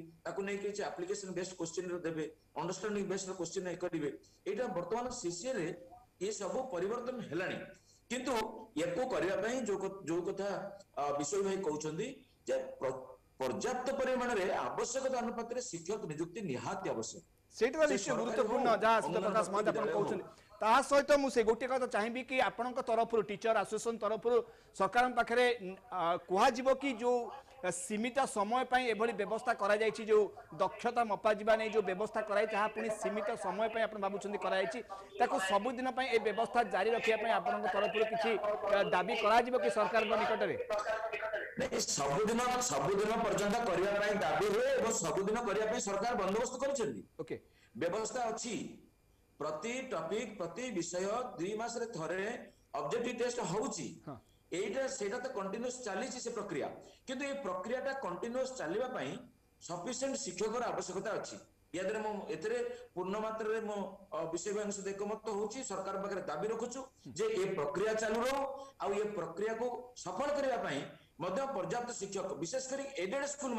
किसी एप्लिकेशन बेस्ड क्वेश्चन देवे अंडरस्टैंडिंग बेस्ड क्वेश्चन करेंगे यहाँ बर्तमान सीसीए रे ये सब परिवर्तन हेलानी किंतु एको करिया पई जो कथा विषय भाई कहउछंदी जे पर्याप्त परिमाण रे आवश्यकता अनुपात रे शिक्षक नियुक्ति निहात आवश्यक सेटा निश्चय गुरुत्वपूर्ण जहाँ प्रकाश महांती आपण कहउछंदी ता सहित तो मुझे गोटे कथा चाहिए कि आपण तरफ टीचर एसोसिएशन तरफ सरकार पाखे कह जो सीमित समय पर एभली व्यवस्था करा जायछि जो दक्षता मपा जिबा नै जो व्यवस्था कराई जहाँ पुणी सीमित समय पर आपण बाबुचंदी कराई ताकू सबुदिन पर ए व्यवस्था जारी रखिया पर आपण तरफ रु किछि दाबी करा जिवो कि सरकार निकट में सबुदिन पर्यंत करिया पई दाबी हो एवं सबुदिन करिया पई सरकार बंदोबस्त करछन्ती। ओके व्यवस्था अछि प्रति टॉपिक प्रति विषय 2 मास रे थरे ऑब्जेक्टिव टेस्ट होउची एटा सेटा तो कंटीन्यूअस चालीसी से प्रक्रिया किंतु ए प्रक्रियाटा कंटीन्यूअस चालिबा पई सफिशिएंट शिक्षकर आवश्यकता अछि। यादरे मो एतरे पूर्ण मात्रा रे मो विषय अंश देखमत होउची सरकार बगैर दाबी रखुछु जे ए प्रक्रिया चालू रहो आ ए प्रक्रिया को सफल करबा पई मध्य पर्याप्त शिक्षक विशेष करी एडेड स्कूल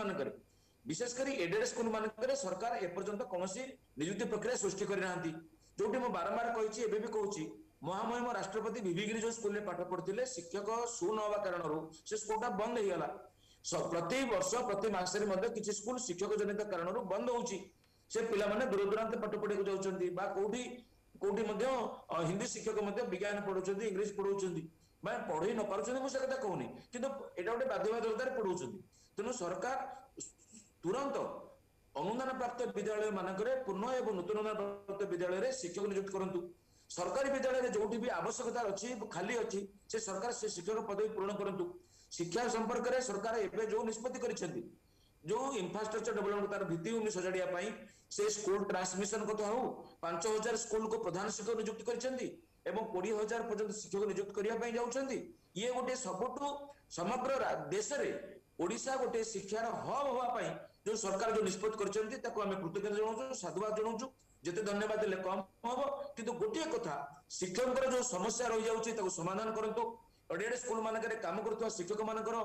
मान करे सरकार ए पर्यंत कोनोसी नियुक्ति प्रक्रिया सृष्टि करि नाहंती जोटी मो बारंबार कहिछि एबे भी कहिछि महामहिम राष्ट्रपति विवेक जो स्कूल में पाठ पढ़ते शिक्षक सुन हवा कारण से स्कूलटा बंद होगा प्रति वर्ष प्रति मासरे मध्य किसी स्कूल शिक्षक जनित कारण बंद होउची से पिला माने दूर दूरांत पाठ पढ़े जाउछन्ती बा कोठी कोठी मध्य हिंदी शिक्षक मध्य विज्ञान पढ़ाउछन्ती इंग्लिश पढ़ाउछन्ती मैं पढ़े न पारुछन्ती मु से कथा कहूनी किंतु एटा ओटे बाध्यबाधकता पढ़ाउछन्ती तेनु सरकार तुरंत अनुदान प्राप्त विद्यालय मानकरे पुनः एवं नूतन अनुदान प्राप्त विद्यालय रे शिक्षक नियुक्त करंतु सरकारी विद्यालय जो भी आवश्यकता अच्छी खाली अच्छी से सरकार से शिक्षक पदवी पूर्ण करंतु शिक्षा संपर्क रे सरकार एबे जो निष्पत्ति करिसेंती जो इंफ्रास्ट्रक्चर डेवलपमेंट तार भित्तिभूमि सजाड़िया पई से स्कूल ट्रांसमिशन कथा हो 5000 स्कूल को प्रधान शिक्षक नियुक्त करिसेंती एवं 20000 पर्यंत शिक्षक नियुक्त करिया पई जाउछन्ती ये गोटे सबटु समग्र देश रे ओडिसा गोटे शिक्षार हब होवा पई जो सरकार जो निष्पत्ति करिसेंती ताको हमें कृतज्ञता जणाउछु साधुवाद जणाउछु जिते धन्यवाद देले कम हम किंतु गोटे कथा शिक्षक जो समस्या रही जाऊँ समाधान करंतु एडेड स्कूल मानकर काम करथवा शिक्षक मानकर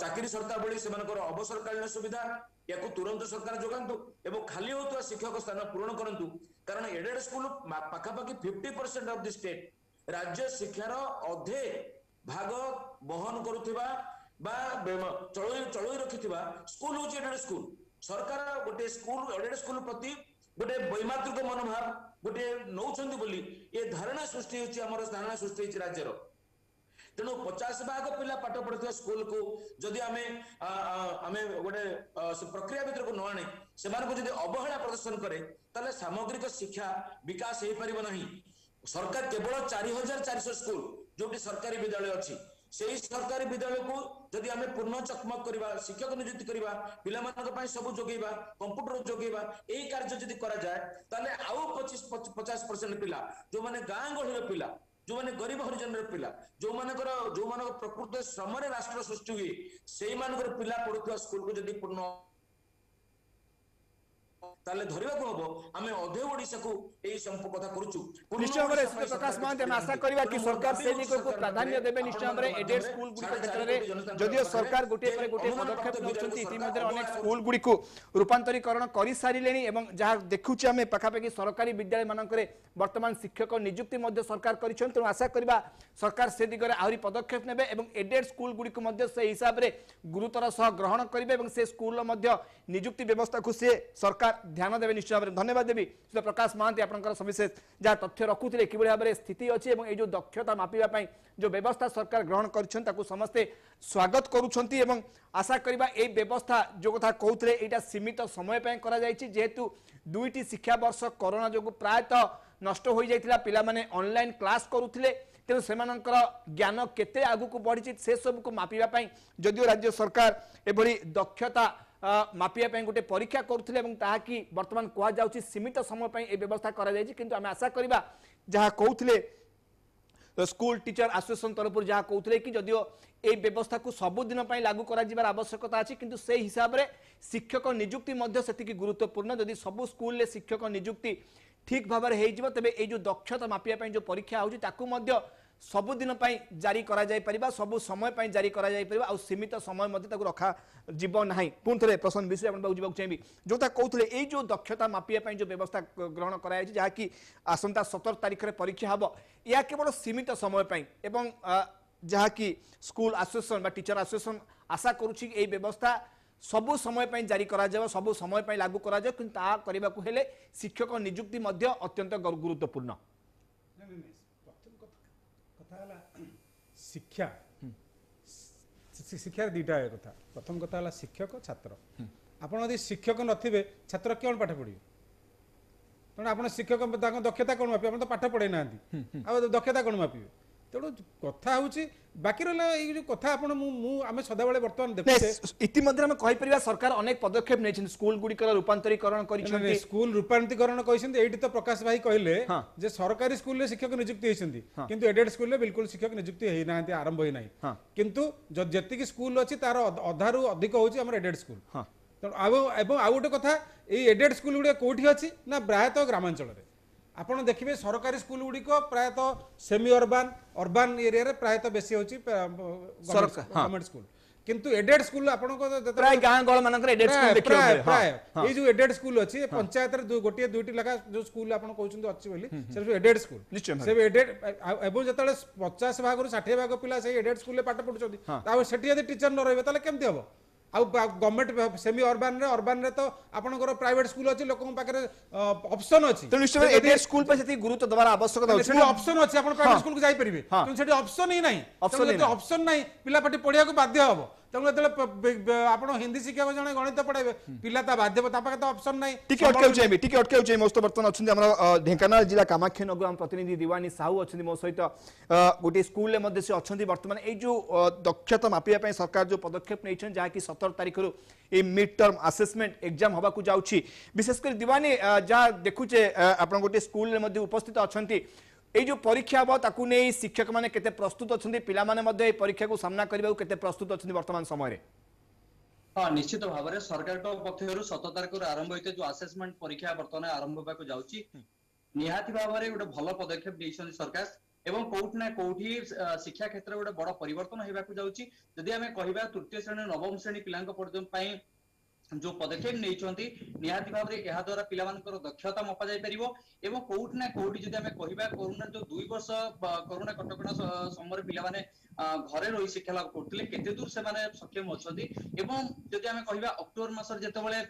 चाकरी सरता बड़ी से अवसरकालीन सुविधा या तुरंत सरकार जोगांतु एवं खाली होता शिक्षक स्थान पूरण करंतु कारण एडेड स्कूल पाखापाखि 50% ऑफ द स्टेट राज्य शिक्षार अधे भाग बहन करुवा चल रखि स्कूल हूँ एडेड स्कूल सरकार गोटे स्कूल एडेड स्कूल प्रति गोटे वैमात्रिक मनोभाव गोटे नौचंदी बोली ये धारणा सृष्टि होची हमर धारणा सृष्टि होची राज्यर तेणु 50% पिला पाठ पढ़ुवा स्कूल को जदि आमे गोटे प्रक्रिया भीतर को न आने से अवहेला प्रदर्शन करे ताले सामग्रिक शिक्षा विकास हो पारिबो नहीं। सरकार केवल 4400 स्कूल जोटी सरकारी विद्यालय अछि से सरकारी विद्यालय को जदि आमे पूर्ण चकमक करवा शिक्षक नियुक्ति करवा पिलामानक पई सब जोगेबा कंप्यूटर जोगेबा एई कार्य जदि करा जाय ताले आउ 50% पिला जो माने गांव गहलिर पिला जो माने गरीब हरिजन पिला जो मानक प्रकृत श्रम रे राष्ट्र सृष्टि हुए सेई मानकर पिला पढुवा स्कूल को जदि पूर्ण ताले धरिबा को हबो आमे अधे ओडिसा को एई संपूर्ण कथा करूछु निश्चय हमरे प्रकाश महांत आशा करबा कि सरकार से निकको प्राधान्य देबे निश्चय हमरे एडेड स्कूल गुडी क्षेत्र रे जदियो सरकार गोटे पर गोटे पदक्षेप नउचंती इतिमध्ये अनेक स्कूल गुडी को रूपांतरीकरण करि सारिलेनी एवं जहा देखुछि आमे पाखापाखि सरकारी विद्यालय मानकरे वर्तमान शिक्षक नियुक्ति मध्ये सरकार करिछन त आशा करबा सरकार से दिगरे आहुरी पदक्षेप नेबे एवं एडेड स्कूल गुडी को मध्ये से हिसाब रे गुरुतर सह ग्रहण करिवे एवं से स्कूल मध्ये नियुक्ति व्यवस्था को से सरकार ध्यान देवे निश्चय भाव में। धन्यवाद देवी सीधा प्रकाश महांती आपंकर सविशेष जहाँ तथ्य रखुते कि भाव में स्थित अच्छी और ये जो दक्षता मापा जो व्यवस्था सरकार ग्रहण कर समस्ते स्वागत करुँच आशा करवा ये व्यवस्था जो कथा कहते यहाँ सीमित समय करेतु दुईट शिक्षा वर्ष कोरोना जो प्रायतः नष्ट हो जाता पाने ऑनलाइन क्लास करुले तेणु से ज्ञान केते आगुक बढ़ी से सबको मापापी जदिव राज्य सरकार एभली दक्षता मापिया गोटे परीक्षा करुले ताकि बर्तमान कहुच सीमित समय पर यह व्यवस्था किंतु आम आशा करवा जहाँ कहते स्कूल टीचर एसोसिएशन तरफ जहाँ कहते कि जदिव ये व्यवस्था को सबुदिन लागू कर आवश्यकता अच्छी किंतु से हिसाब से शिक्षक नियुक्ति से गुरुत्वपूर्ण जदि सबू स्कूल शिक्षक नियुक्ति ठीक भाव में हो तेज ये दक्षता मापिया जो परीक्षा होती सबुदिन जारी करा सबु समय पर जारी करा सीमित समय रखा ना पुन थे प्रश्न विषय आपको चाहिए जो कहते ये जो दक्षता मापिया जो व्यवस्था ग्रहण कराई जहाँकि आसंता 17 तारीख में परीक्षा हम या केवल सीमित समय पर जहाँकि स्कूल एसोसिएशन टीचर एसोसिएशन आशा करुच्ची व्यवस्था सबु समय पर जारी करा सबु समय पर लागू करा करने शिक्षक नियुक्ति अत्यंत गुरुत्वपूर्ण शिक्षा शिक्षार दुटा कथा प्रथम कथा है शिक्षक छात्र आपड़ी शिक्षक नथिबे छात्र कौन पाठ पढ़े तेना आप शिक्षक दक्षता कौन मापे तो पाठ पढ़े ना दक्षता कौन मापे तेणु कथा हूँ बाकी रहा ये कथा आम सदा बेले बर्तमान देखते इतिमध्य आम कहीपर सरकार अनेक पदक्षेप नहीं स्कूल गुड़िक रूपांतरीकरण कर स्कूल रूपांतरीकरण ये तो प्रकाश भाई कहले जे सरकारी स्कूल शिक्षक नियुक्ति होती किंतु एडेड स्कूल बिल्कुल शिक्षक नियुक्ति होना आरंभ होना किंतु जति स्कूल अच्छी तार अधारू अधिक होची हमर एडेड स्कूल तेणु आउ गोटे कथा एडेड स्कूल गुड़िया कौटी अच्छी ना प्रायतः ग्रामांचल आप देखिए सरकारी स्कूल गुड़िक प्रायतः सेमी अर्बान अर्बान एरिया प्रायतः बेसी होची गवर्नमेंट स्कूल किंतु एडेड स्कूल प्राय गाँव गहल मानक प्राय जो एडेड स्कूल अच्छी पंचायत गोटे दुईटी लेखा जो स्कूल आप कहते अच्छी बोली एडेड स्कूल से एडेड एवं जो 50 भाग 60 भाग पिला से एडेड स्कूल पाठ पढ़ुं से टीचर न रही है केमती हम आउ गवर्नमेंट सेमी अर्बान रे तो आपनकर प्राइवेट स्कूल अछि लोक पाखरे ऑप्शन अछि तो निश्चय एडेड स्कूल पे सेति गुरुत्व दबार आवश्यकता अछि ऑप्शन अछि आपन प्राइवेट स्कूल को जाई परिबे तो सेति ऑप्शन ही नाही तो ऑप्शन नाही पिला पाटी पढिया को बाध्य हबो तो जते आपन हिंदी शिक्षक जने गणित पढाइबे पिला ता बाध्य ता पाके तो ऑप्शन नाही टिके अटकेउ छै मोस्त बर्तन अछि हमरा ढेंकानाल जिला कामाख्या नगर हम प्रतिनिधि दिवानी साहू अछि मो सहित गोटे स्कूल रे मध्ये से अछि वर्तमान ए जो दक्षता मापिया पे सरकार जो पदक्षेप नै छै जहा कि 17 तारिखर ए मिड टर्म आसेसमेंट एग्जाम हवा को जाउछि विशेषकर दिवानी जहाँ देखुचे आपन गोटे स्कूल मध्ये उपस्थित अछंती ए जो परीक्षा हवा ताकू नै शिक्षक माने केते प्रस्तुत अछंती पिला माने मध्ये ए परीक्षा को सामना करिबा केते प्रस्तुत अछंती वर्तमान समय रे हां निश्चित भाव में सरकार पक्षर 17 तारिखर आरंभ होते जो आसेसमेंट परीक्षा वर्तमान आरंभ होबा को जाउछि निहाती भाव में गोटे भल पदक्षेप दैछन सरकार एवं कोउठ ना कोउठी शिक्षा क्षेत्र गोटे बड़ परिवर्तन होगा जाउछि जदि आमे कहिबा तृतीय श्रेणी नवम श्रेणी पिलांक पर्यंत पई जो पदक्षेप नैचंती निहाती भाव में यह द्वारा पिलामानकर दक्षता मपा जाय परिवो एवं कोउठ ना कोउठी जदि आमे कहिबा कोरोना जो 2 वर्ष कोरोना कटकणा समय पिला माने घरे रही शिक्षा लाभ करते केते दूर से माने सक्षम होचंती एवं जदि आमे कहिबा अक्टोबर मासर जेते बेले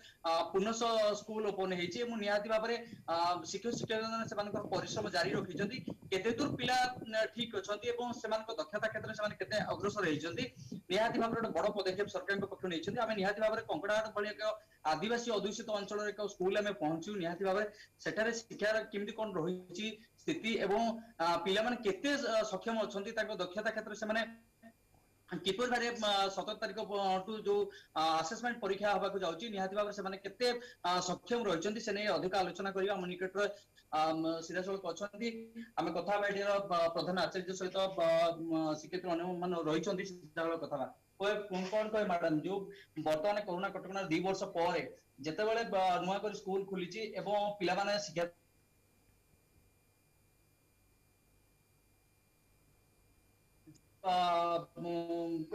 पुनः स्कूल ओपन हेछि एवं निहाती भाव में शिक्षक शिक्षकगण सेमानकर परिश्रम जारी रखिचंती केते दूर पिला ठीक अछंती एवं सेमानक दक्षता क्षेत्र सेमान केते अग्रसर हेचंती निहाती भाव रे बडो पदक्षेप सरकारक पक्ष नैचंती आमे निहाती भाव रे कंकड़ाहाट भलिया के आदिवासी अधुषित अंचल रे के स्कूल आमे पहुंचू निहाती भाव रे सेठारे शिक्षा केमती कोन रहिछि स्थिति एवं पिला माने केते सक्षम अछंती ताको दक्षता क्षेत्र सेमाने किपर भारे 17 तारिख टू जो आसेसमेंट परीक्षा हवा को जाउची निहाती भाव से माने केते सक्षम रहचंती से नै अधिक आलोचना करिवा हम निकट रे सिरासल कहचंती हम कथा बैठे प्रधान आचार्य सहित शिक्षक मान रहिचंती सिरासल कथा कोए कोन कोन कोए मैडम जो वर्तमान कोरोना कटकणा 2 वर्ष परे जते बेले नुवा कर स्कूल खुलिची एवं पिला माने शिक्षा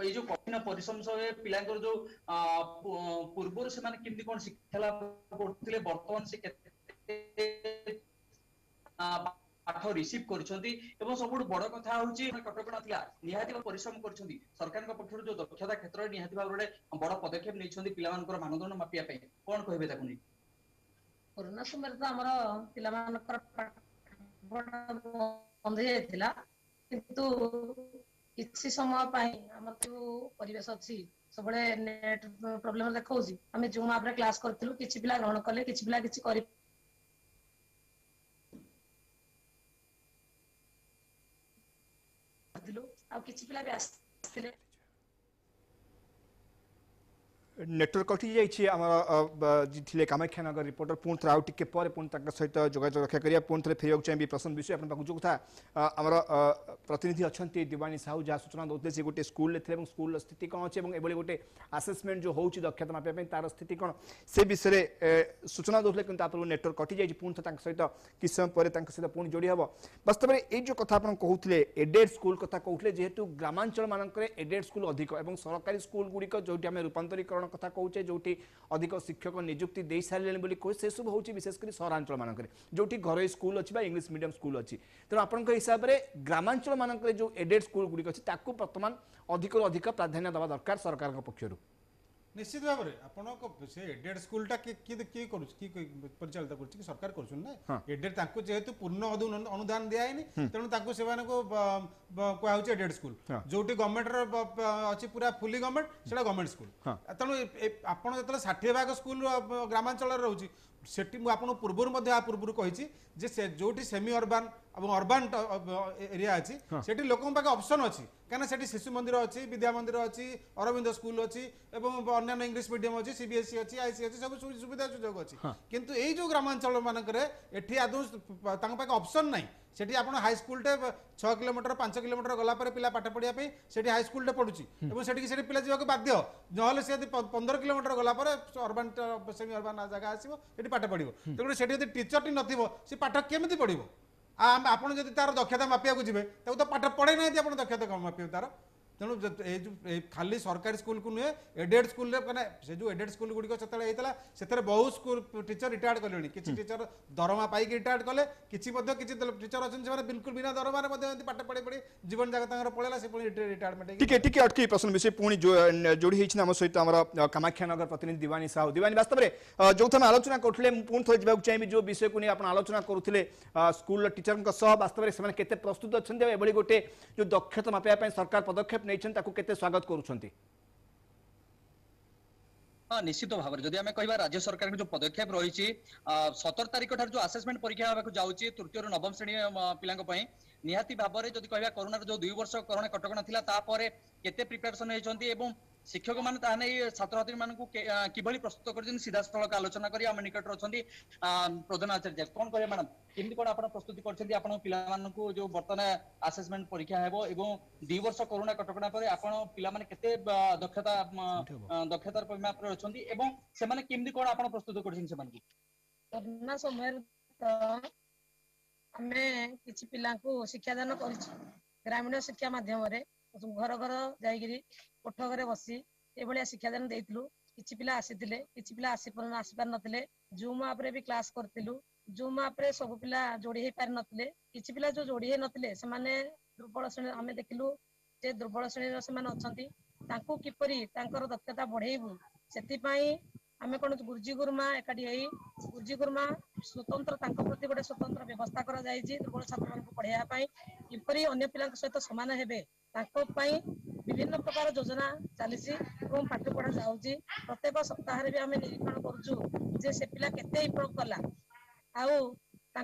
ये जो कठिन परिश्रम सब पिलांकर जो पूर्व से माने किमती कोन शिक्षा लाभ करथिले वर्तमान से केते पाठ रिसीव करछंती एवं सबुड बड़ कथा होउची कटकणा थिला निहाती परिश्रम करछंती सरकार के पक्षर जो दक्षता क्षेत्र निहाती भाव रे बड़ पदक्षेप नैछंती पिलामानकर मानदंड मापिया पे कोन कहबे ताकुनी कोरोना समय तो हमर पिलामानकर बंद हे थिला किंतु किसी समय आम जो परिवेश अच्छी सब नेट प्रोब्लेम देखा आम जो आप क्लास करूँ किसी पिला ग्रहण कले किसी पिला किसी कर नेटवर्क कटि जाइए कामाख्या नगर रिपोर्टर पुणी थे आउे पर पुणी सहित जोजोग रक्षा करिया पुणी थे फेरक चाहिए प्रसन्न विषय आप जो कथा आम प्रतिनिधि अच्छा दिवानी साहू जहाँ सूचना दौते से गोटे स्कूल थे स्कूल स्थिति कौन अच्छे और गोटे आसेसमेंट जो होती दक्षता मापे तार स्थिति कौन से विषय में सूचना दौले कि नेटवर्क कटि जाइए पुणी थे सहित किसी समय पर सहित पुणी जोड़ी हम वास्तव में ये जो कथ आप कहते एडेड स्कूल कथा कहते जेहेतु ग्रामांचल मानक एडेड स्कूल अधिक और सरकारी स्कूल गुड़िक जो रूपांतरीकरण कथा कहचे जो अधिक शिक्षक नियुक्ति दे सारे से सब हूँ विशेषकर सहरांचल मानक जो घर स्कूल अच्छी इंग्लिश मीडियम स्कूल अच्छी तेना आप हिसाब से ग्रामांचल मानक जो एडेड स्कूल गुड़िक अच्छी बर्तमान अधिक प्राधान्य दवा दरकार सरकार पक्षर निश्चित भाव में आप एडेड स्कूल किए परिचालित कर सरकार करेडेड जेहेतु पूर्ण अनुदान दिखाई तेणु से कह एडेड स्कूल जो गवर्नमेंट अच्छी पूरा फुली गवर्नमेंट से गवर्नमेंट स्कूल तेणु आप जो 60% स्कूल ग्रामांचल रोचे से पूर्व कही जो सेमी अर्बान और अर्बान एरिया अच्छी से लोक ऑप्शन अच्छी कहीं शिशु मंदिर अच्छी विद्या मंदिर अच्छी अरविंद स्कूल अच्छी अन्य इंग्लिश मीडियम अच्छी सीबीएसई अच्छी आईसी अच्छी सब सुविधा सुजोग अच्छी किंतु ये जो ग्रामांचल मानकर आदौ तक ऑप्शन ना सेठी आप हाई स्कूल 6 किलोमीटर 5 किलोमीटर गलापर पिला पाठ पढ़ापी से हाई स्कूल पढ़ुची से पिला जावाक बाध्य ना से 15 किलोमीटर गलापर अर्बान सेमी अर्बान जगह आसो पाठ पढ़ो तेणु से टीचर टी नाठ केमी पढ़व आप तार दक्षता मापिया को जी तो पाठ पढ़े ना आप दक्षता मापिया तार तेणु खाली सरकारी स्कूल को नुहे एडेड स्कूल से जो एडेड स्कूल गुड़िक से बहुत स्कूल टीचर रिटायर्ड कले कि टीचर दरमा पाई रिटायर्ड कले कि टीचर अच्छा बिल्कुल बिना दरमार पाठ पढ़ी पढ़ी जीवन जगत पलैला से रिटायरमेंट अटक प्रश्न विषय पुणी जोड़ी होम सहित कामाक्षानगर प्रतिनिधि दिवानी साहू। दिवानी वास्तव में जो थे आलोचना करें पुणी थोड़े जावाक चाहिए जो विषय को नहीं आप आलोचना करुले स्कूल टीचर वास्तव में से प्रस्तुत अच्छा एभली गोटे जो दक्षता मापापी सरकार पदक्षेप स्वागत करूछंती। हाँ निश्चित भाव जदि आम कह राज्य सरकार जो पदक्षेप रही 17 तारीख ठार जो आसेसमेंट परीक्षा होगा जाऊँगी तृतीय और नवम श्रेणी पिला निहाती भाव में जदि कह कोरोना जो 2 वर्ष कोरोना कटकणा था तापर केते प्रिपेरेसन होती शिक्षक मैंने ताने छात्र छात्री मानू कि प्रस्तुत कर सीधा स्थल आलोचना करें आम निकट अच्छी प्रधान आचार्य कौन कह मैडम केमती कौन आप प्रस्तुत कर पाला जो बर्तमान आसेसमेंट परीक्षा हो 2 वर्ष कोरोना कटकणा पर आप पाने दक्षता दक्षतार परिमाप अच्छा से केमती कौन आप प्रस्तुत करना समय आम कि पिला शिक्षादान कर ग्रामीण शिक्षा मध्यम घर घर जाइए कोठ घर बसी ये शिक्षादान देलु कि पिला आसीते कि पिला आसीपार नथिले जूम आप भी क्लास करूँ जूम आप सब पिला जोड़ी हो पार नथिले कि पिला जो जोड़ी हो नथिले से दुर्बल श्रेणी आम देखिलु जे दुर्बल श्रेणी से अच्छी किपरी दक्षता बढ़ेबू से आम कौन गुरुजी गुरुमा एकाठी गुरुजी गुरुमा स्वतंत्र प्रति गोटे स्वतंत्र व्यवस्था कर दुर्बल छात्र मान पढ़ाई किपरी अन्य पिला सहित सामान हेबे विभिन्न प्रकार योजना चली पाठ पढ़ा जाऊँगी प्रत्येक सप्ताह भी आम निरीक्षण करुचु से पिला केते इम्प्रूव कला आउ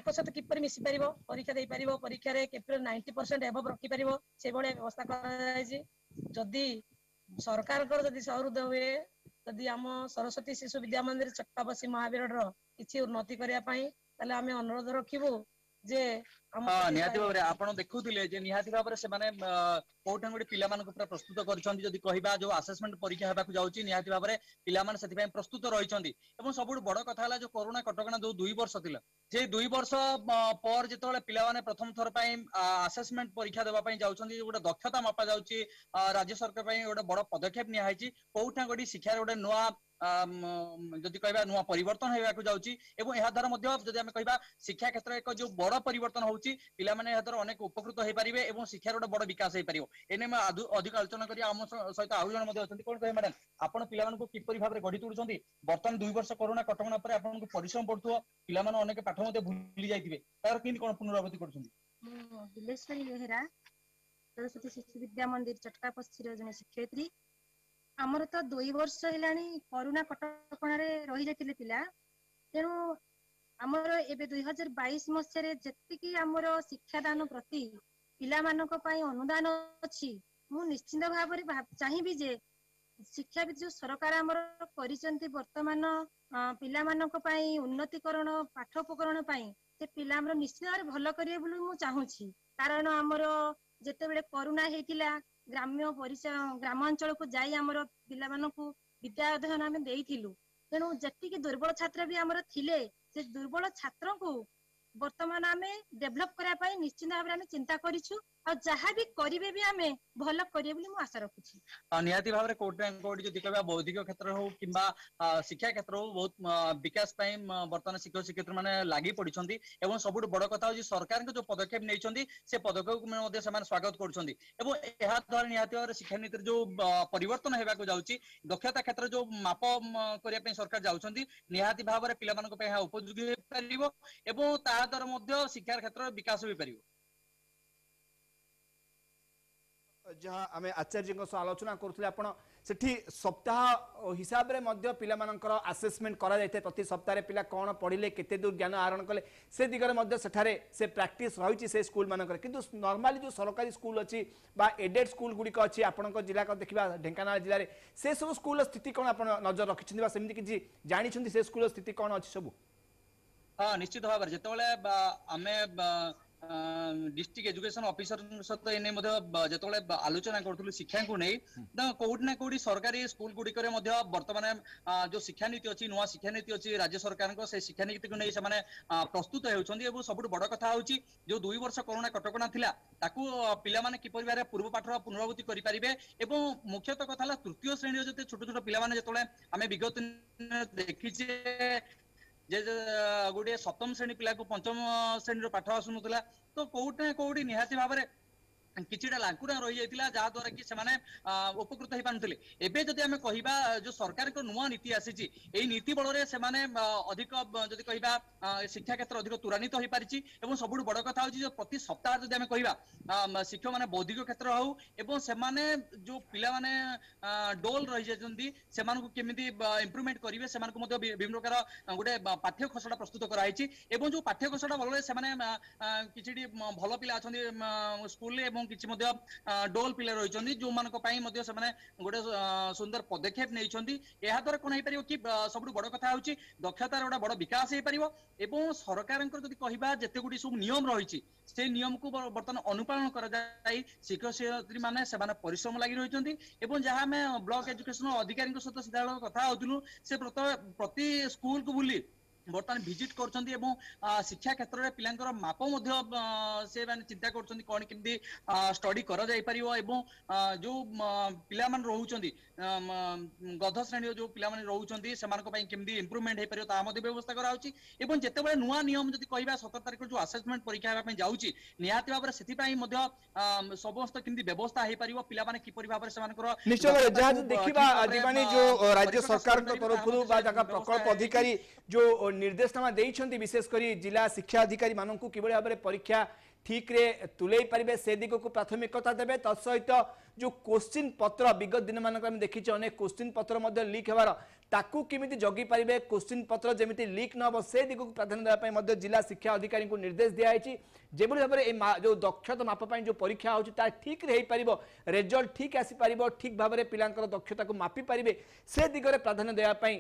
सहित किपर मिसी पार परीक्षा दे पार परीक्षा 90% एभव रखिपार से व्यवस्था करी सरकार सहृदय हुए जदि आम सरस्वती शिशु विद्या मंदिर चक्काबसी महावीर किसी उन्नति करने आम अनुरोध रखिबू जे निहाती भाव आप देखुले निहाती भाव में से कौटा गोटे पिला पूरा प्रस्तुत कर जो आसेसमेंट परीक्षा होगा जाऊँगी निहाती भाव में पिलाने से प्रस्तुत रही सब बड़ कथा जो कोरोना कटकणा जो 2 वर्ष थी जे 2 वर्ष पर जिते पिलाने प्रथम थर पर आसेसमेंट परीक्षा देवाई जाऊँगी गोटे दक्षता मापा जाऊँगी राज्य सरकार गोटे बड़ पदक्षेप निहाई कौटा गोटे शिक्षार गोटे नुआ जदि कह नुआ परिवर्तन होगा जाऊँगी और यह द्वारा जदि आम कह शिक्षा क्षेत्र एक जो बड़ परिवर्तन होती पाने अनेक उपकृत हो पारे और शिक्षार गोटे बड़ विकास हो पार एने अधिक आलोचना करें आम सहित आउ जन कौन कह मैडम आप पिला किपरि भाव में गढ़ी तोड़ते बर्तमान 2 वर्ष कोरोना कटकणा पर आपको परिश्रम पड़ो पाने अनेक पाठ मत भूली जाए तार कि पुनरावृत्ति करेहरा सरस्वती शिशु विद्या मंदिर चटकापसी जन शिक्षयित्री आमर तो 2 वर्ष है कोरोना कटकणा रही जाते पिला तेणु आमर एबे 2022 मसीह जी आमर शिक्षादान प्रति पिला अनुदान अच्छी निश्चिंत भाव चाहिए जे शिक्षा जो सरकार आमर कर बर्तमान पिला उन्नतिकरण पाठ उपकरण से पिला निश्चित भाव भल करे चाहूँगी कारण आमर जिते कोरोना होता ग्राम्य परिचय ग्रामांचल को जाई आमर पिला विद्या अध्ययन आम देलु तेणु जी दुर्बल छात्र भी आमर थिले से दुर्बल छात्र को बर्तमान आम डेभलप करने निश्चिंत भाव में चिंता करूँ और जहाँ भी करेंगे भी आम भल करें आशा रखुच्छी निहाती भाव में कौट कौटी जब कह बौद्धिक क्षेत्र हो कि शिक्षा क्षेत्र हो बहुत विकास बर्तमान शिक्षक शिक्षयित्री मैंने लग पड़ी और सब बड़ कथा हूँ सरकार जो पदक्षेप नहीं से पदक्षेप में स्वागत कर निहाती भाव में शिक्षा नीति जो परिवर्तन होगा जाऊँगी दक्षता क्षेत्र जो माप करने सरकार जाऊँगी निहाती भाव में पिला उपयोगी हो पार ताद्वारा शिक्षा क्षेत्र विकास हो पार जहाँ आम आचार्य आलोचना करते सप्ताह हिसाब से पिला आसेसमेंट कर प्रति सप्ताह पिला कौन पढ़ले केते दूर ज्ञान आहरण कले से दिगरे से प्रैक्टिस रही से स्कूल मानक कि नॉर्मली जो सरकारी स्कूल अच्छी एडेड स्कूल गुड़िक अच्छी आपंक जिला देखा ढेंकानाल जिले से सब स्कूल स्थिति कौन आप नजर रखिंट सेमती किसी जानी से स्कूल स्थिति कौन अच्छी सब हाँ निश्चित भाव में जो आम डिस्ट्रिक्ट एजुकेशन ऑफिसर सहित एने जिते आलोचना करूँ शिक्षा को नहीं कौटी ना कौटी सरकारी स्कूल गुड़िक बर्तमान जो शिक्षा नीति अच्छी नुआ शिक्षा नीति अच्छी राज्य सरकार से शिक्षा नीति को नहीं से प्रस्तुत हो सब बड़ कथा हूँ जो 2 वर्ष कोरोना कटकणा था पाने किपर भाव में पूर्व पाठ पुनरावृत्ति करेंगे और मुख्यतः कथा है तृतीय श्रेणी जो छोट छोट पाने जो आम विगत देखीचे जे गोटे सप्तम श्रेणी पिला को पंचम श्रेणी पाठ आसुनला तो कौटना कौटी निहाती भाव में किछिटा लांकुरा रही जाता जहाद्वारा कि से उपकृत हो पारे एवं जदि आम कह जो सरकार को नुआ नीति आसी नीति बल से अधिक जदि कह शिक्षा क्षेत्र अधिक त्वरान्वित हो पारिछि और सब बड़ कथा हूँ प्रति सप्ताह जदि आम कह शिक्षक मैंने बौद्धिक क्षेत्र हो से जो पाने डोल रही जाती से केमी इम्प्रुवमेंट करेंगे से विभिन्न प्रकार गोटे पाठ्य खसड़ा प्रस्तुत कराई जो पाठ्य खसड़ा बल से कि भल पिला अच्छा स्कूल किसी डोल पिला रही जो माने गोटे सुंदर पदक्षेप नहीं द्वारा कौन हो कि सब बड़ कथा हूँ दक्षतार गोटे बड़ विकास हो पार सरकार कह जिते गुट सब नियम रही से नियम को बर्तमान अनुपालन कर शिक्षक शिक्षयित्री मैंने परिश्रम लगी रही जहाँ आम ब्लॉक एजुकेशन अधिकारी सहित सीधा कथा होलु से प्रति स्कूल को बुली बर्तमान भिजिट कर शिक्षा क्षेत्र में पिलांकर माप से चिंता करमी स्टडी कर जो पिला रोच गध श्रेणी जो पिला रोचे सेमती इम्प्रुवमेंट हो पार ताद व्यवस्था कराऊँ जितेबाला नुआ नियम जब कह 17 तारीख जो आसेसमेंट परीक्षा जाऊँगी निहाती भाव में समस्त कमी व्यवस्था हो पार पाने किपर भाव में राज्य सरकार प्रकल्प अधिकारी जो निर्देशनामा देइछन्ति विशेष करी जिला शिक्षा अधिकारी माननकु किबळे भाबरे परीक्षा ठीक रे तुलेई परिबे से दिगो को प्राथमिकता देबे तत्सहित जो क्वेश्चन पत्र विगत दिन मानक हम देखिछे अनेक क्वेश्चन पत्र मध्ये लीक हेबार ताकू किमिति जगी परिबे क्वेश्चन पत्र जेमिति लीक न हो से दिगो को प्राधान्य देबा पई मध्ये जिला शिक्षा अधिकारी को निर्देश दिया आइछि जेबुल भाबरे ए जो दक्षता माप पई जो परीक्षा होछि ता ठीक रे हेई परिबो रिजल्ट ठीक आसी परिबो ठीक भाबरे पिलांकर दक्षता को मापी परिबे से दिगरे प्राधान्य देबा पई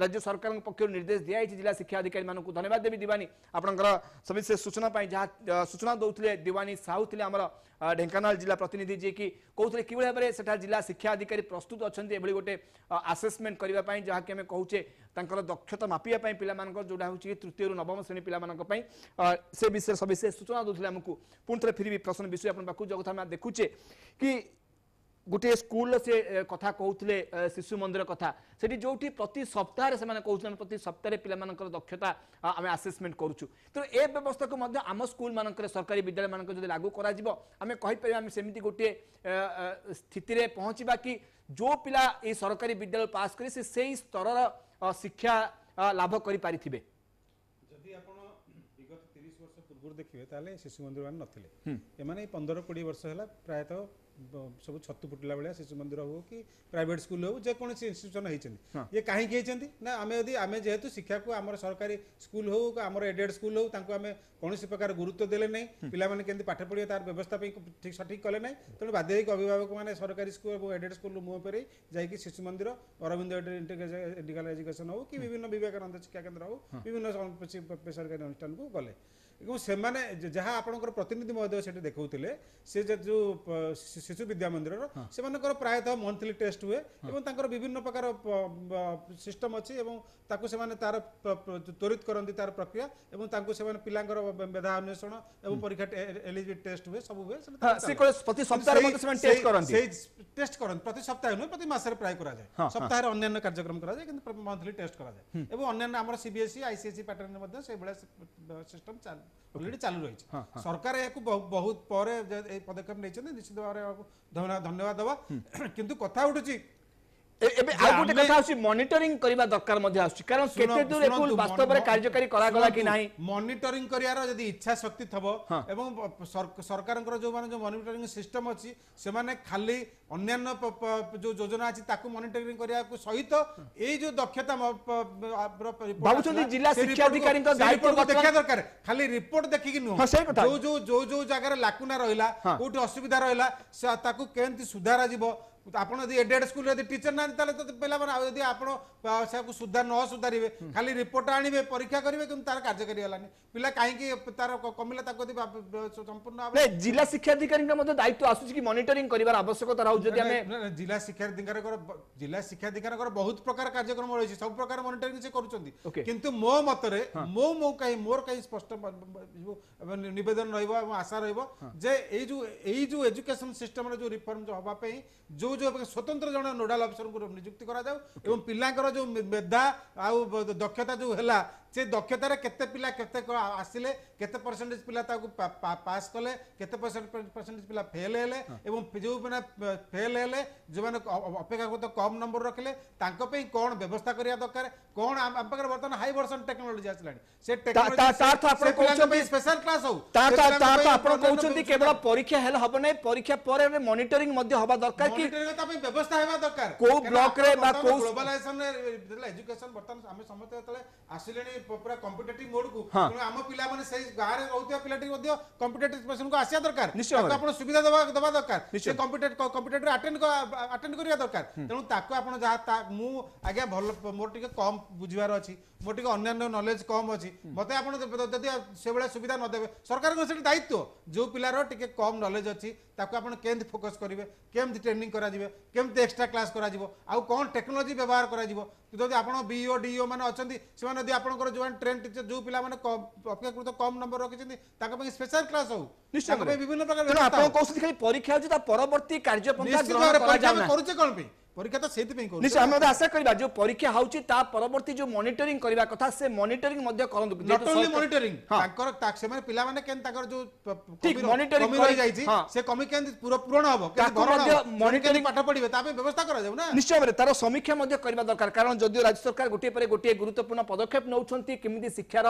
राज्य सरकार पक्ष निर्देश दिया जिला शिक्षा अधिकारी मानक को धन्यवाद देवी दीवानी आपंकर समिति से सूचना जहाँ सूचना दौते दीवानी साहू थे आम ढेंकानाल जिला प्रतिनिधि जी की कहते कि भाव में सेठा जिला शिक्षा अधिकारी प्रस्तुत अच्छा गोटे आसेसमेंट करने जहाँकि आम कहूचे दक्षता मापिया पाला जोटा हूँ तृतीय नवम श्रेणी पाला से विषय सविशेष सूचना दूसरे आमको पुणी थे फिर भी प्रश्न विषय आपको जो कथा देखुचे कि गोटे स्कूल से कथा कहते शिशु मंदिर कथा से जो प्रति सप्ताह से कहते प्रति सप्ताह पिला दक्षता आम आसेसमेंट करुचु तो ए व्यवस्था को आम स्कूल मानक सरकारी विद्यालय मानक जो लागू करें सेमती गोटे स्थिति में पहुँचा कि जो पिला ये सरकारी विद्यालय पास करे से ही स्तर शिक्षा लाभ कर पारे जदि आप विगत 30 वर्ष पूर्व देखिए शिशु मंदिर मैंने ना 15-20 वर्ष है प्रायतः सब छतु फुटला भाया शिशु मंदिर हो कि प्राइवेट स्कूल हो जेकोसी इन्स्टिट्यूशन होती ये कहीं ना आम यदि आम जेहेतु शिक्षा को आम सरकारी स्कूल हो आम एडेड स्कूल हो आम कौन प्रकार गुरुत्व देले नहीं पाने के पाठ पढ़े तार व्यवस्था ठीक सठिक कले ना तेनाली बाध्य अभिभावक मैंने सरकारी स्कूल और एडेड स्कूल मुँह पर जाकि शिशु मंदिर अरविंद एजुकेशन हो कि विभिन्न विवेकानंद शिक्षा केन्द्र हो विभिन्न बेसरकारी अनुष्ठान को गले जहाँ आपंकर प्रतिनिधि महोदय से देखते सी जो शिशु विद्या मंदिर से प्रायतः मंथली टेस्ट हुए और विभिन्न प्रकार सिस्टम अच्छी तार त्वरित करती तार प्रक्रिया पिला मेधा अन्वेषण और परीक्षा एलिजिबिलिटी टेस्ट हुए सब हुए प्रति सप्ताह टेस्ट करते प्रति सप्ताह नुहे प्रति मस प्राय कराए सप्ताह अन्य कार्यक्रम कराए कि मंथली टेस्ट कराए सीबीएसई आईसीएसई पैटर्न से सिस्टम चालू रही है। सरकार या बहुत पदक्षेप निश्चित भाव धन्यवाद दवा किंतु कथा उठुची मॉनिटरिंग करिबा दरकार मॉनिटरिंग करियार जदी इच्छा शक्ति थबो एवं सरकार जो मॉनिटरिंग सिस्टम अछि से माने खाली अन्यान्य जो योजना अछि ताकू मॉनिटरिंग करिया को सहित ए जो दक्षता बाबूचंद जिला शिक्षा अधिकारी को दायित्व देखा दरकार खाली रिपोर्ट देखि कि न जो जो जो जो जगह लाकुना रहिला कोठी असुविधा रहिला से ताकू केंति सुधारा जीवो एडेड स्कूल टीचर ना पे सुधार न सुधारे खाली रिपोर्ट आने परीक्षा करेंगे तार कार्यकारी हलानी पिला कहीं तार कमिला संपूर्ण जिला शिक्षाधिकारी दायित्व आसूस मॉनिटरिंग करबार आवश्यकता रही जिला शिक्षाधिकारी जिला शिक्षाधिकारी बहुत प्रकार कार्यक्रम रही सब प्रकार मॉनिटरिंग से करूँ मो मतरे मो कहीं मोर कहीं स्पष्ट निवेदन रशा रो एजुकेशन सिस्टम जो रिफॉर्म हवाई जो जो स्वतंत्र जन नोडाल अफिसर को नियुक्ति करा जाओ एवं पिला जो मेधा आ दक्षता जो है से दक्षतार केते पिला केते आसिले केते परसेंटेज पिला ताकू पास कले केते परसेंटेज पिला फेल हेले एवं जो मैंने फेल हेले जो मैंने अपेक्षाकृत कम नंबर रखिले कौन व्यवस्था करिया दरकार कौन आम पाखे बर्तमान हाई वर्जन टेक्नोलोजी आसलानी स्पेशल क्लास होती केवल परीक्षा हेले हम ना परीक्षा पर मॉनिटरिंग हवा दरकार कि व्यवस्था हेबा दरकार को ब्लॉक रे बा को ग्लोबलाइजेशन रे एजुकेशन बर्तमान हम समस्त आसिले पूरा कॉम्पिटिटिव मोड को हम पिला माने सही गारे रहउतिया पिलाटी मध्य कॉम्पिटिटिव स्पेशन को आसिया दरकार ताको आपण सुविधा दबा दरकार से कॉम्पिटिटर अटेंड करिया दरकार तेनु ताको आपण जा मु आगे भलो मोर टिके कम बुझिवार अछि मोर टिके अन्य नॉलेज कम अछि मते आपण जदी से बेला सुविधा न देबे सरकार को से दायित्व जो पिलार टिके कम नॉलेज अछि ताको आपण केंद फोकस करिवे केंद ट्रेनिंग करा जिवे केंद एक्स्ट्रा क्लास करा जिवो आ कोन टेक्नोलॉजी व्यवहार करा जिवो जदी आपण बीओ डीओ माने अछंती से माने जदी आपण जो ट्रेन टीचर जो पिला माने अपेक्षाकृत कम नंबर रखिसेंती ताका पे स्पेशल क्लास हो निश्चय पे विभिन्न प्रकार आपण कहउसि खाली परीक्षा जे ता परवर्ती कार्यपंथा ग्रहण करा जाय ना करूचे कोन पे परीक्षा तो सेति पे करू निश्चय हम आशा करबा जो परीक्षा हाउची ता परवर्ती जो मॉनिटरिंग करबा कथा से मॉनिटरिंग मध्य करन नॉट ओनली मॉनिटरिंग ताकर ताक से माने पिला माने केन ताकर जो ठीक मॉनिटरिंग करै जाई छी से कमी केन पूरा पूर्ण हबो के मध्य मॉनिटरिंग पाठ पढिबे ताबे व्यवस्था करा जाउ ना निश्चय रे तारो समीक्षा मध्य करबा दरकार कारण जदियो राज्य सरकार गोटे परे गोटे गुरुत्वपूर्ण पदक्षेप नउछंती किमिति शिक्षार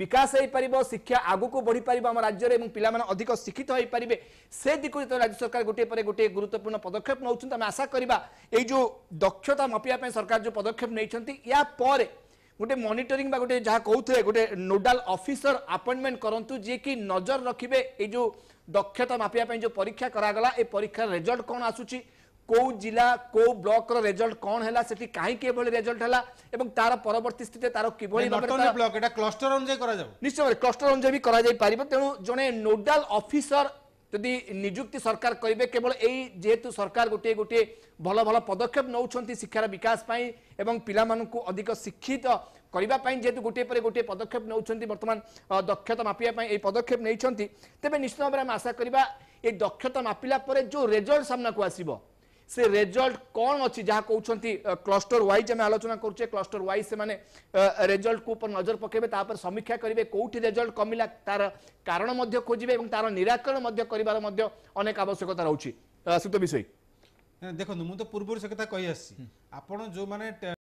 विकास हो पार शिक्षा आगू बढ़ी पार आम राज्य में पिलाने अधिक शिक्षित हो पारे से दिखो जो राज्य सरकार गोटे पर गोटे गुरुत्वपूर्ण पदक्षेप नौकरी आम आशा करवा ये जो दक्षता मापिया सरकार जो पदक्षेप नहीं गोटे मॉनिटरिंग गोटे जहाँ कहते गोटे नोडाल ऑफिसर अपॉइंटमेंट करूँ जी कि नजर रखिबे ये जो दक्षता मापिया जो परीक्षा करागला ए परीक्षार रिजल्ट कौन आसूची को जिला को ब्लॉक रो रिजल्ट कोन हैला सेठी काहे के भले रिजल्ट हैला एवं तार परवर्ती स्थिति तारो किबोली नोटल ब्लॉक एटा क्लस्टर अनुसार करा जाऊ निश्चय क्लस्टर अनुसार भी करा जाई पारिबो तेनु जने नोडल ऑफिसर जदी नियुक्ति सरकार करिवे केवल एई जेतु सरकार गोटे गोटे भलो भलो पदक्षेप नउछंती शिक्षार विकास पई एवं पिला माननकु अधिक शिक्षित करिबा पई जेतु गोटे पर गोटे पदक्षेप नउछंती वर्तमान दक्षता मापिया पई एई पदक्षेप नइछंती तेबे निश्चय भाबरे आशा करिबा एई दक्षता मापिला परे जो रिजल्ट सामना को आसीबो से रिजल्ट कौन अच्छी जहाँ कहते क्लस्टर वाइज आम आलोचना करुचे क्लस्टर वाइज से माने रिजल्ट को ऊपर नजर पकेबे समीक्षा करेंगे कौटी रिजल्ट कमिला तार कारण खोजे और तार निराकरण कर अनेक आवश्यकता रोचे सुत विषय देखो मुझे पूर्व से कथा कही आसी आपड़ जो मैंने